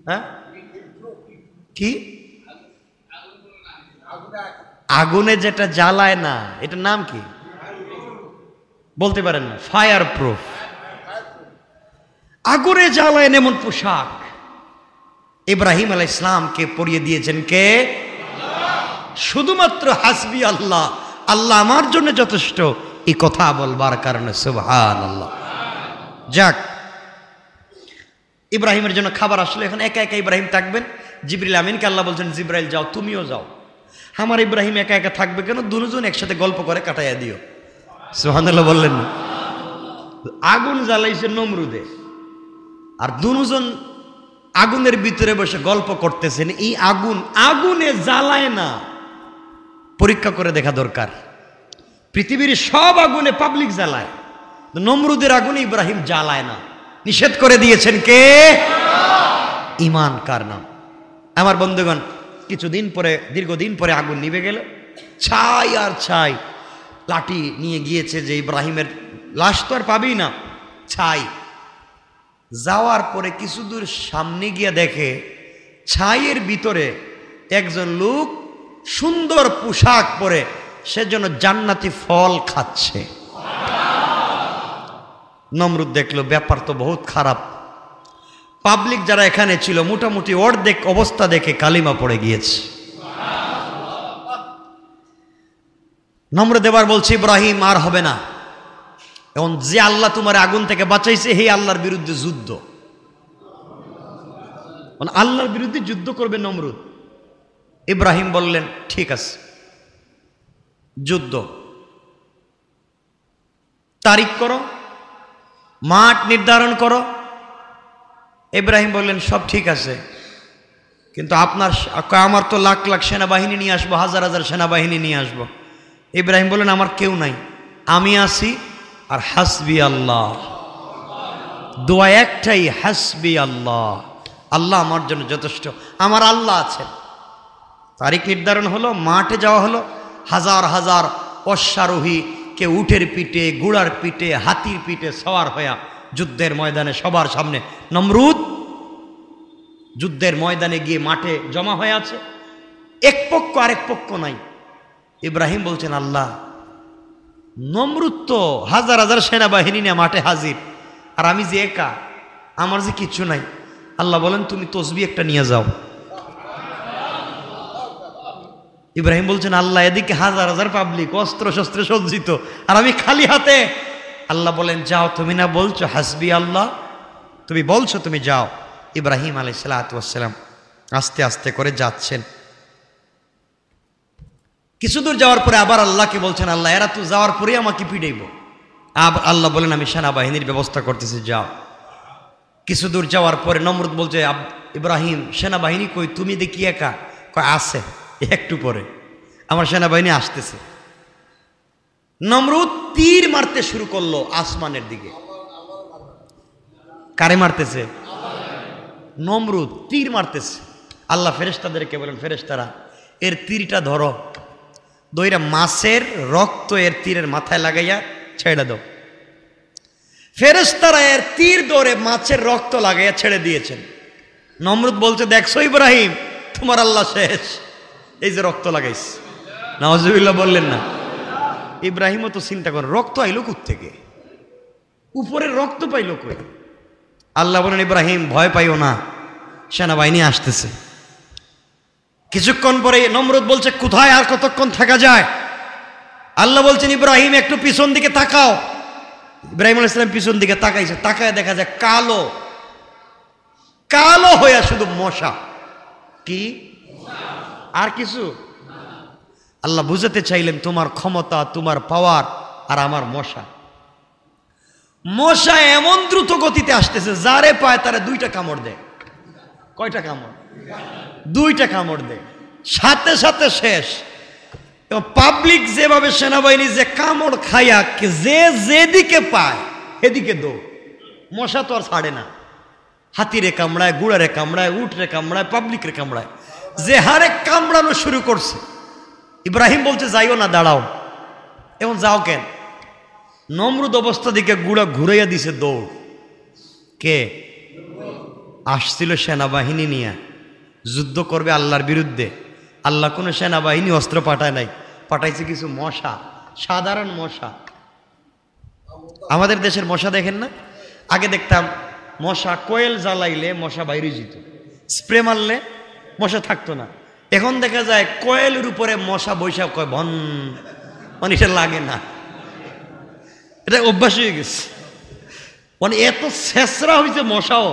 হ্যাঁ, কি আগুনে যেটা জ্বালায় না, এটার নাম কি বলতে পারেন না? Fire proof. আগুনে জ্বালায় না এমন পোশাক ইব্রাহিম আলাইহিস সালামকে পরিয়ে দিয়েছেন কে? শুধুমাত্র হাসবি আল্লাহ, আল্লাহ আমার জন্য যথেষ্ট, এই কথা বলবার কারণে সুবহানাল্লাহ। যাক, ইব্রাহিমের জন্য খাবার আসলে, এখন একা একা ইব্রাহিম থাকবেন। জিবরাইল আমিনকে আল্লাহ বলছেন জিবরাইল যাও, তুমিও যাও, আমার ইব্রাহিম একা একা থাকবে কেন, দুজন একসাথে গল্প করে কাটাইয়া দিও। সুবহানাল্লাহ বললেন না? আগুন জ্বালাইছে নমরুদে, আর দুজন আগুনের ভিতরে বসে গল্প করতেছেন। এই আগুন আগুনে জ্বালায় না, পরীক্ষা করে দেখা দরকার। পৃথিবীর সব আগুনে পাবলিক জ্বালায়, নমরুদের আগুনে ইব্রাহিম জ্বালায় না। নিষেধ করে দিয়েছেন কে? ঈমান। কার নাম? আমার বন্ধুগণ, কিছুদিন পরে, দীর্ঘদিন পরে আগুন নিভে গেল। ছাই আর ছাই। লাঠি নিয়ে গিয়েছে যে ইব্রাহিমের লাশ তো আর পাবেই না, ছাই। যাওয়ার পরে কিছু দূর সামনে গিয়ে দেখে ছাইয়ের ভিতরে একজন লোক সুন্দর পোশাক পরে, সেজন্য জান্নাতি ফল খাচ্ছে। নমরুদ দেখলো ব্যাপার তো বহুত খারাপ। পাবলিক যারা এখানে ছিল মোটামুটি অর্ধেক অবস্থা দেখে কালিমা পড়ে গিয়েছে। নমরুদ এবার বলছে ইব্রাহিম আর হবে না, এখন যে আল্লাহ তোমার আগুন থেকে বাঁচাইছে, হে আল্লাহর বিরুদ্ধে যুদ্ধ। আল্লাহর বিরুদ্ধে যুদ্ধ করবে নমরুদ। ইব্রাহিম বললেন ঠিক আছে, যুদ্ধ তারিখ করো, মাঠ নির্ধারণ করো। ইব্রাহিম বললেন সব ঠিক আছে, কিন্তু আপনার আমার তো লাখ লাখ সেনাবাহিনী নিয়ে আসবো, হাজার হাজার সেনাবাহিনী নিয়ে আসবো। ইব্রাহিম বললেন আমার কেউ নাই, আমি আছি, আর হাসবি আল্লাহ। দোয়া একটাই, হাসবি আল্লাহ, আল্লাহ আমার জন্য যথেষ্ট, আমার আল্লাহ আছেন। তারিখ নির্ধারণ হলো, মাঠে যাওয়া হলো। হাজার হাজার অশ্বারোহী, কে উটের পিঠে, ঘোড়ার পিঠে, হাতির পিঠে সওয়ার হইয়া যুদ্ধের ময়দানে সবার সামনে। নমরুদ যুদ্ধের ময়দানে গিয়ে মাঠে জমা হয়ে আছে, এক পক্ষ আরেক পক্ষ নাই। ইব্রাহিম বলছেন আল্লাহ, নমরুদ তো হাজার হাজার সেনাবাহিনী নিয়ে মাঠে হাজির, আর আমি যে একা, আমার যে কিছু নাই। আল্লাহ বলেন তুমি তসবিহ একটা নিয়ে যাও। ইব্রাহিম বলছেন আল্লাহ এদিকে হাজার হাজার পাবলিক অস্ত্র শস্ত্রে সজ্জিত আর আমি খালি হাতে। আল্লাহ বলেন যাও, তুমি না বলছো হাসবি আল্লাহ, তুমি বলছো তুমি যাও। ইব্রাহিম আলাইহিসসালাম আস্তে আস্তে করে যাচ্ছেন। কিছু দূর যাওয়ার পরে আবার আল্লাহকে বলছেন আল্লাহ এরা তো যাওয়ার পরে আমাকে পিটাইব। আবার আল্লাহ বলেন আমি সেনাবাহিনীর ব্যবস্থা করতেছি, যাও। কিছু দূর যাওয়ার পরে নমরুদ বলছে ইব্রাহিম সেনাবাহিনী কই, তুমি দেখি একা। কয় আছে, একটু পরে আমার সেনাবাহিনী আসতেছে। নমরুদ তীর মারতে শুরু করলো আসমানের দিকে। কারে মারতেছে? নমরুদ তীর মারতেছে। আল্লাহ ফেরেশতাদেরকে বলেন ফেরেশতারা এর তীরটা ধরো, দইরা মাছের রক্ত এর তীরের মাথায় লাগাইয়া ছেড়ে দাও। ফেরেশতারা এর তীর ধরে মাছের রক্ত লাগাইয়া ছেড়ে দিয়েছেন। নমরুদ বলছে দেখছো ইব্রাহিম তোমার আল্লাহ শেষ, এই যে রক্ত লাগাইছ। নাউজুবিল্লাহ বললেন না? ইব্রাহিমও তো চিন্তা করেন রক্ত আইলো কোথা থেকে, উপরের রক্ত পাইলো কই। আল্লাহ বলেন ইব্রাহিম ভয় পাইও না, সেনাবাহিনী আসতেছে। কিছুক্ষণ পরে নমরুদ বলছে কোথায় আর কতক্ষণ থাকা যায়। আল্লাহ বলছেন ইব্রাহিম একটু পিছন দিকে তাকাও। ইব্রাহিম আলাইহিস সালাম পিছন দিকে তাকাইছে, তাকায় দেখা যায় কালো কালো হইয়া শুধু মশা, কি আর কিছু। আল্লাহ বুঝাতে চাইলেন তোমার ক্ষমতা, তোমার পাওয়ার আর আমার মশা। মশা এমন দ্রুত গতিতে আসতেছে যারে পায় তারে দুইটা কামড় দেয়। কয়টা কামড়? দুইটা কামড় দেয়, সাথে সাথে শেষ। পাবলিক যেভাবে সেনাবাহিনী যে কামড় খায়া যে যেদিকে পায় সেদিকে দৌড়। মশা তো আর ছাড়ে না, হাতিরে কামড়ায়, গুড়ারে কামড়ায়, উটরে কামড়ায়, পাবলিকরে কামড়ায়, যে হারে কামড়ানো শুরু করছে। ইব্রাহিম বলছে যাইও না, দাঁড়াও। এখন যাও কেন? নমরুদ অবস্থা দিকে গুড়া ঘুরাইয়া দিছে দৌড়। কে আসছিল? সেনাবাহিনী নিয়ে যুদ্ধ করবে আল্লাহর বিরুদ্ধে। আল্লাহ কোনো সেনাবাহিনী অস্ত্র পাঠায় নাই, পাঠাইছে কিছু মশা, সাধারণ মশা। আমাদের দেশের মশা দেখেন না? আগে দেখতাম মশা কোয়েল জ্বালাইলে মশা বাইরে যেত, স্প্রে মারলে মশা থাকতো না। এখন দেখা যায় কোয়েলের উপরে মশা বৈশাখ কয় ভন, মানে এটা লাগে না, এটা অভ্যাস হয়ে গেছে। মানে এত শেষরা হয়েছে মশাও,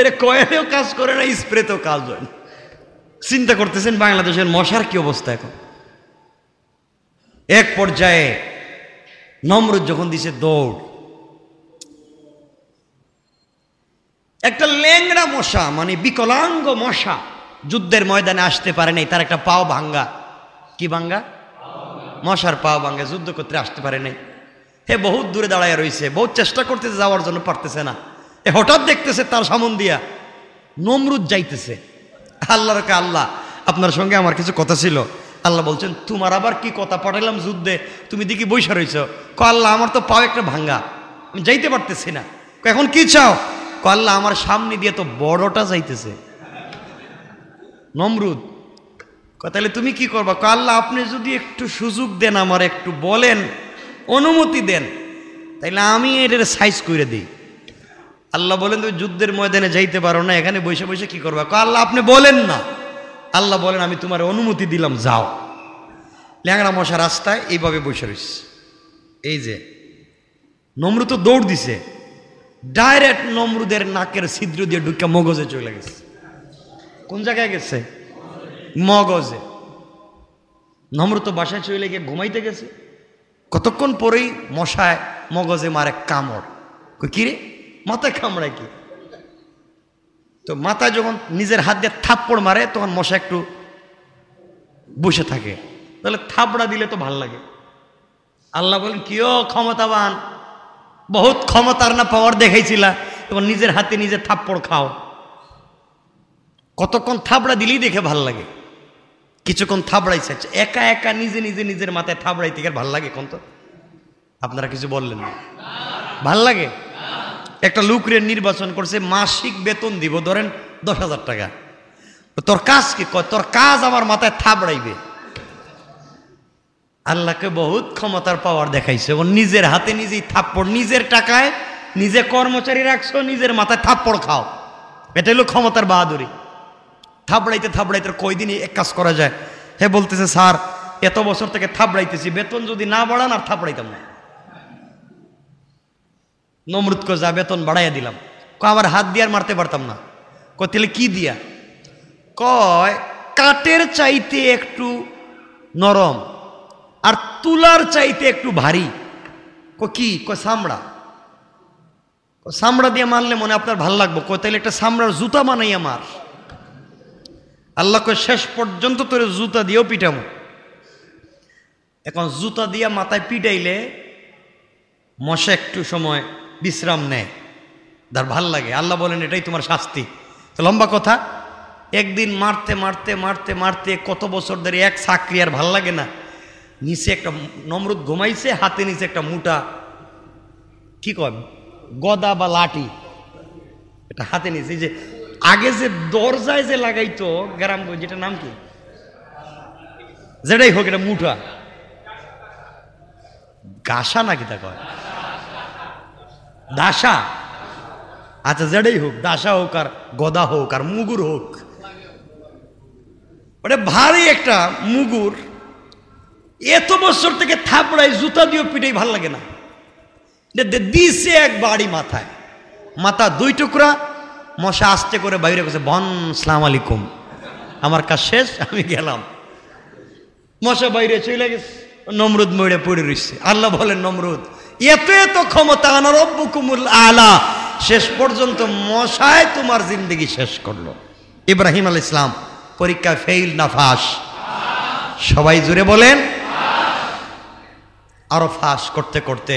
এটা কোয়েলেও কাজ করে না, স্প্রেতেও কাজ হয় না। চিন্তা করতেছেন বাংলাদেশের মশার কি অবস্থা এখন। এক পর্যায়ে নমরুদ যখন দিছে দৌড়, একটা ল্যাংড়া মশা মানে বিকলাঙ্গ মশা যুদ্ধের ময়দানে আসতে পারে নাই, তার একটা পাও ভাঙ্গা। কি ভাঙ্গা? মশার পাও ভাঙ্গা, যুদ্ধ করতে আসতে পারে নাই। হে বহুত দূরে দাঁড়ায় রয়েছে, বহুত চেষ্টা করতেছে যাওয়ার জন্য, পারতেছে না। এ হঠাৎ দেখতেছে তার সামন দিয়া নমরুদ যাইতেছে। আল্লাহর কা আল্লাহ আপনার সঙ্গে আমার কিছু কথা ছিল। আল্লাহ বলছেন তোমার আবার কি কথা, পাঠালাম যুদ্ধে, তুমি দিকে বৈশা রয়েছ। ক আল্লাহ আমার তো পাও একটা ভাঙ্গা, আমি যাইতে পারতেছি না। এখন কি চাও? ক আল্লাহ আমার সামনে দিয়ে তো বড়টা যাইতেছে নমরুদ। তাহলে তুমি কি করবা? ক আল্লাহ আপনি যদি একটু সুযোগ দেন, আমার একটু বলেন, অনুমতি দেন, তাইলে আমি এটার সাইজ করে দিই। আল্লাহ বলেন তুমি যুদ্ধের ময়দানে যাইতে পারো না, এখানে বসে বসে কি করবা? ক আল্লাহ আপনি বলেন না। আল্লাহ বলেন আমি তোমার অনুমতি দিলাম, যাও। ল্যাংড়া মশা রাস্তায় এইভাবে বসে রয়েছে। এই যে নমরুদ তো দৌড় দিছে, ডাইরেক্ট নমরুদের নাকের ছিদ্র দিয়ে ঢুকা মগজে চলে গেছে। কোন জায়গায় গেছে? মগজে। নমরুদ তো বাসায় চলে গিয়ে ঘুমাইতে গেছে। কতক্ষণ পরেই মশায় মগজে মারে কামড়। কি রে মাথায় কামড়ায়? কি তো মাথায় যখন নিজের হাত দিয়ে থাপ্পড় মারে তখন মশা একটু বসে থাকে, তাহলে থাপড়া দিলে তো ভাল লাগে। আল্লাহ বলেন কিও ক্ষমতাবান, বহুত ক্ষমতার না পাওয়ার দেখাইছিলা, এবং নিজের হাতে নিজে থাপ্পড় খাও। কতক্ষণ থাপড়া দিলেই দেখে ভাল লাগে। কিছুক্ষণ থাপড়াইছে, একা একা নিজে নিজে নিজের মাথায় থাপড়াইতে গেলে ভাল লাগে কোন? তো আপনারা কিছু বললেন না, ভাল লাগে। একটা লুকরে নির্বাচন করছে, মাসিক বেতন দিব ধরেন দশ হাজার টাকা। তোর কাজ কি? তোর কাজ আমার মাথায় থাপড়াইবে। আল্লাহকে বহুত ক্ষমতার পাওয়ার দেখাইছে, ও নিজের হাতে নিজেই থাপ্পড়, নিজের টাকায় निजे कर्मचारी रखो निजे माथा थाप्पड़ खाओ एट हलो क्षमतार बहादुरी थापड़ाइते थापड़ाइते कई दिन एक काज करा जाए हे बोलते सर एत बचर थेके थापड़ाइतेछि वेतन जदि ना बढ़ान आर थापड़ाइताम ना नमृत को जा वेतन बढ़ाइया दिलाम आबार हाथ दिए मारते पारताम ना कतले कि दिया कय काटेर चाइते एकटू नरम और तुलार चाइते एकटू भारी को कि को सामड़ा सामड़ा दिए मारले मने आपनार भालो लागबे कतले एकटा सामड़ार जूता बानाइया मार आल्लाह को शेष पर्यन्त तोरे जूता दिए पिटामो एखन जूता दिया माथाय पिटाइले मशा एकटू समय विश्राम नेय दार भालो लागे आल्लाह बोलेन एटाई तुम्हार शास्ति तो लम्बा कथा एक दिन मारते मारते मारते मारते कत बछर धरे एक चाकरी आर भालो लागे ना नीचे एक नमरुद घुमाइछे हाथे नीचे एक मोटा कि कय गदा बा लाठी एटा हाथे नीचे जे आगे जे दरजाय जे लागाइतो ग्रामगो जेटा नाम कि जेटाई होक एटा मुठा गाशा ना कि ता कय दाशा अच्छा जड़ाई होक दाशा होक और गदा होक और मुगुर होक बड़े भारी एक मुगुर एत बछर थेके थापड़ाई जूता दिए पिटाई भालो लागे ना दीसे एक बाड़ी माथाय माथा दुई टुकड़ा मशा आस्ते करे बाइरे कइसे बन सलाम आलैकुम आमार काज शेष आमी गेलाम मशा बाइरे चले गेछे नमरुद मइरे पड़े रइছে आल्लाह बोलेन नमरुद एत एत क्षमता आना रब्बुकुमुल आला शेष पर्यन्त मशाय तुम्हार जिंदगी शेष करलो इब्राहिम आलैहिस सालाम परीक्षा फेल ना फास सबाई जुड़े बोलें आरो फास करते करते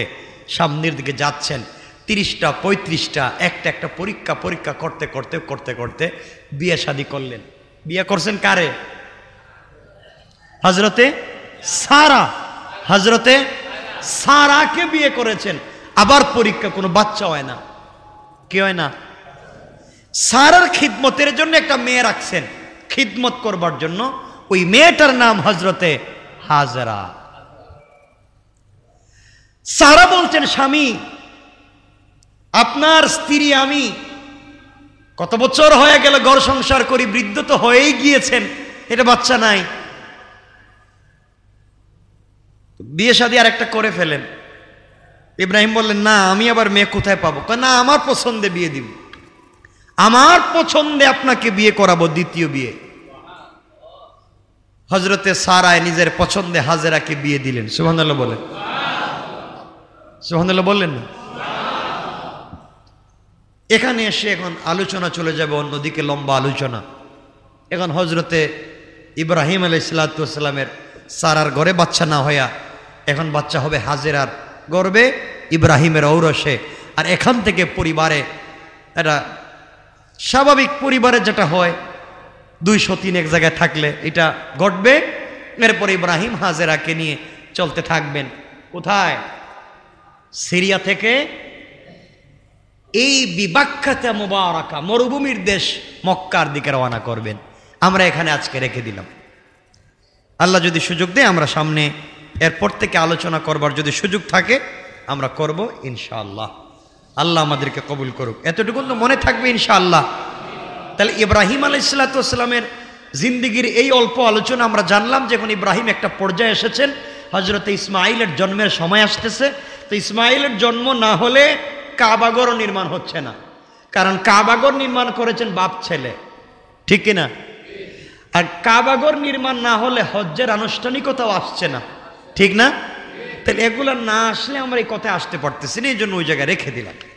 सामनेर दिके जाच्छेन त्रिशटा पैंत्रिशटा एकटा एकटा परीक्षा परीक्षा करते करते करते करते बिये शादी करलें बिये करछेन कारे हजरते सारा हजरते सारा के बिये करेछेन आबार परीक्षा कोनो बाच्चा हय ना क्या है ना सारार खिदमतेर जन्य एक मेये रखछेन खिदमत करबार जन्य ओई मेयेटार नाम हजरते हाजरा सारा बोलछेन स्वामी आपनार स्त्री आमी कत बछर हये गेल घर संसार करी वृद्ध तो हयेई गियेछेन एटा बाच्चा नाई बिये शादी आरेकटा करे फेलेन इब्राहिम बोलें ना आमी आबार मेये कोथाय पाबो कय ना आमार पछंदे बिये दिब आमार पछंदे आपनाके बिये कराबो द्वितीय बिये हजरते साराय निजेर पछंदे हाजेराके बिये दिलेन सुबहानाल्लाह बोलें सुबहानाल्लाह बोलें ना एखाने एसे एखन आलोचना चले जाबे अन्यदिके लम्बा आलोचना एखन हजरते इब्राहिम आलैहिस्सलातु वास्सालामेर सारार घरे बाच्चा ना हया एखन बाच्चा होबे हाजेरार गर्वे इब्राहिमेर औरसे और एखान थेके परिवारे एटा स्वाभाविक परिवारे जेटा हय দুইশ তিন एक জায়গায় থাকলে এটা ঘটবে এরপর ইব্রাহিম হাজেরাকে নিয়ে চলতে থাকবেন কোথায় সিরিয়া থেকে এই বিবাক্কাতা মুবারাকা মরুভূমির দেশ মক্কার দিকে রওনা করবেন আমরা এখানে আজকে রেখে দিলাম আল্লাহ যদি সুযোগ দেয় আমরা সামনে এরপর থেকে আলোচনা করবার যদি সুযোগ থাকে আমরা করব ইনশাআল্লাহ আল্লাহ আমাদেরকে কবুল করুক এতটুকু তো মনে থাকবে ইনশাআল্লাহ তাহলে ইব্রাহিম আলাইহিসসালাতু ওয়াসসালামের জিন্দেগীর এই অল্প আলোচনা আমরা জানলাম যখন ইব্রাহিম একটা পর্যায়ে এসেছেন হযরত ইসমাঈলের জন্মের সময় আসতেছে তো ইসমাঈলের জন্ম না হলে কাবাগর নির্মাণ হচ্ছে না কারণ কাবাগর নির্মাণ করেছেন বাপ ছেলে ঠিক কি না আর কাবাগর নির্মাণ না হলে হজ্জের আনুষ্ঠানিকতাও আসছে না ठीक ना तो एगुला ना आसले कथा आसते पड़ते से जगह रेखे दिल।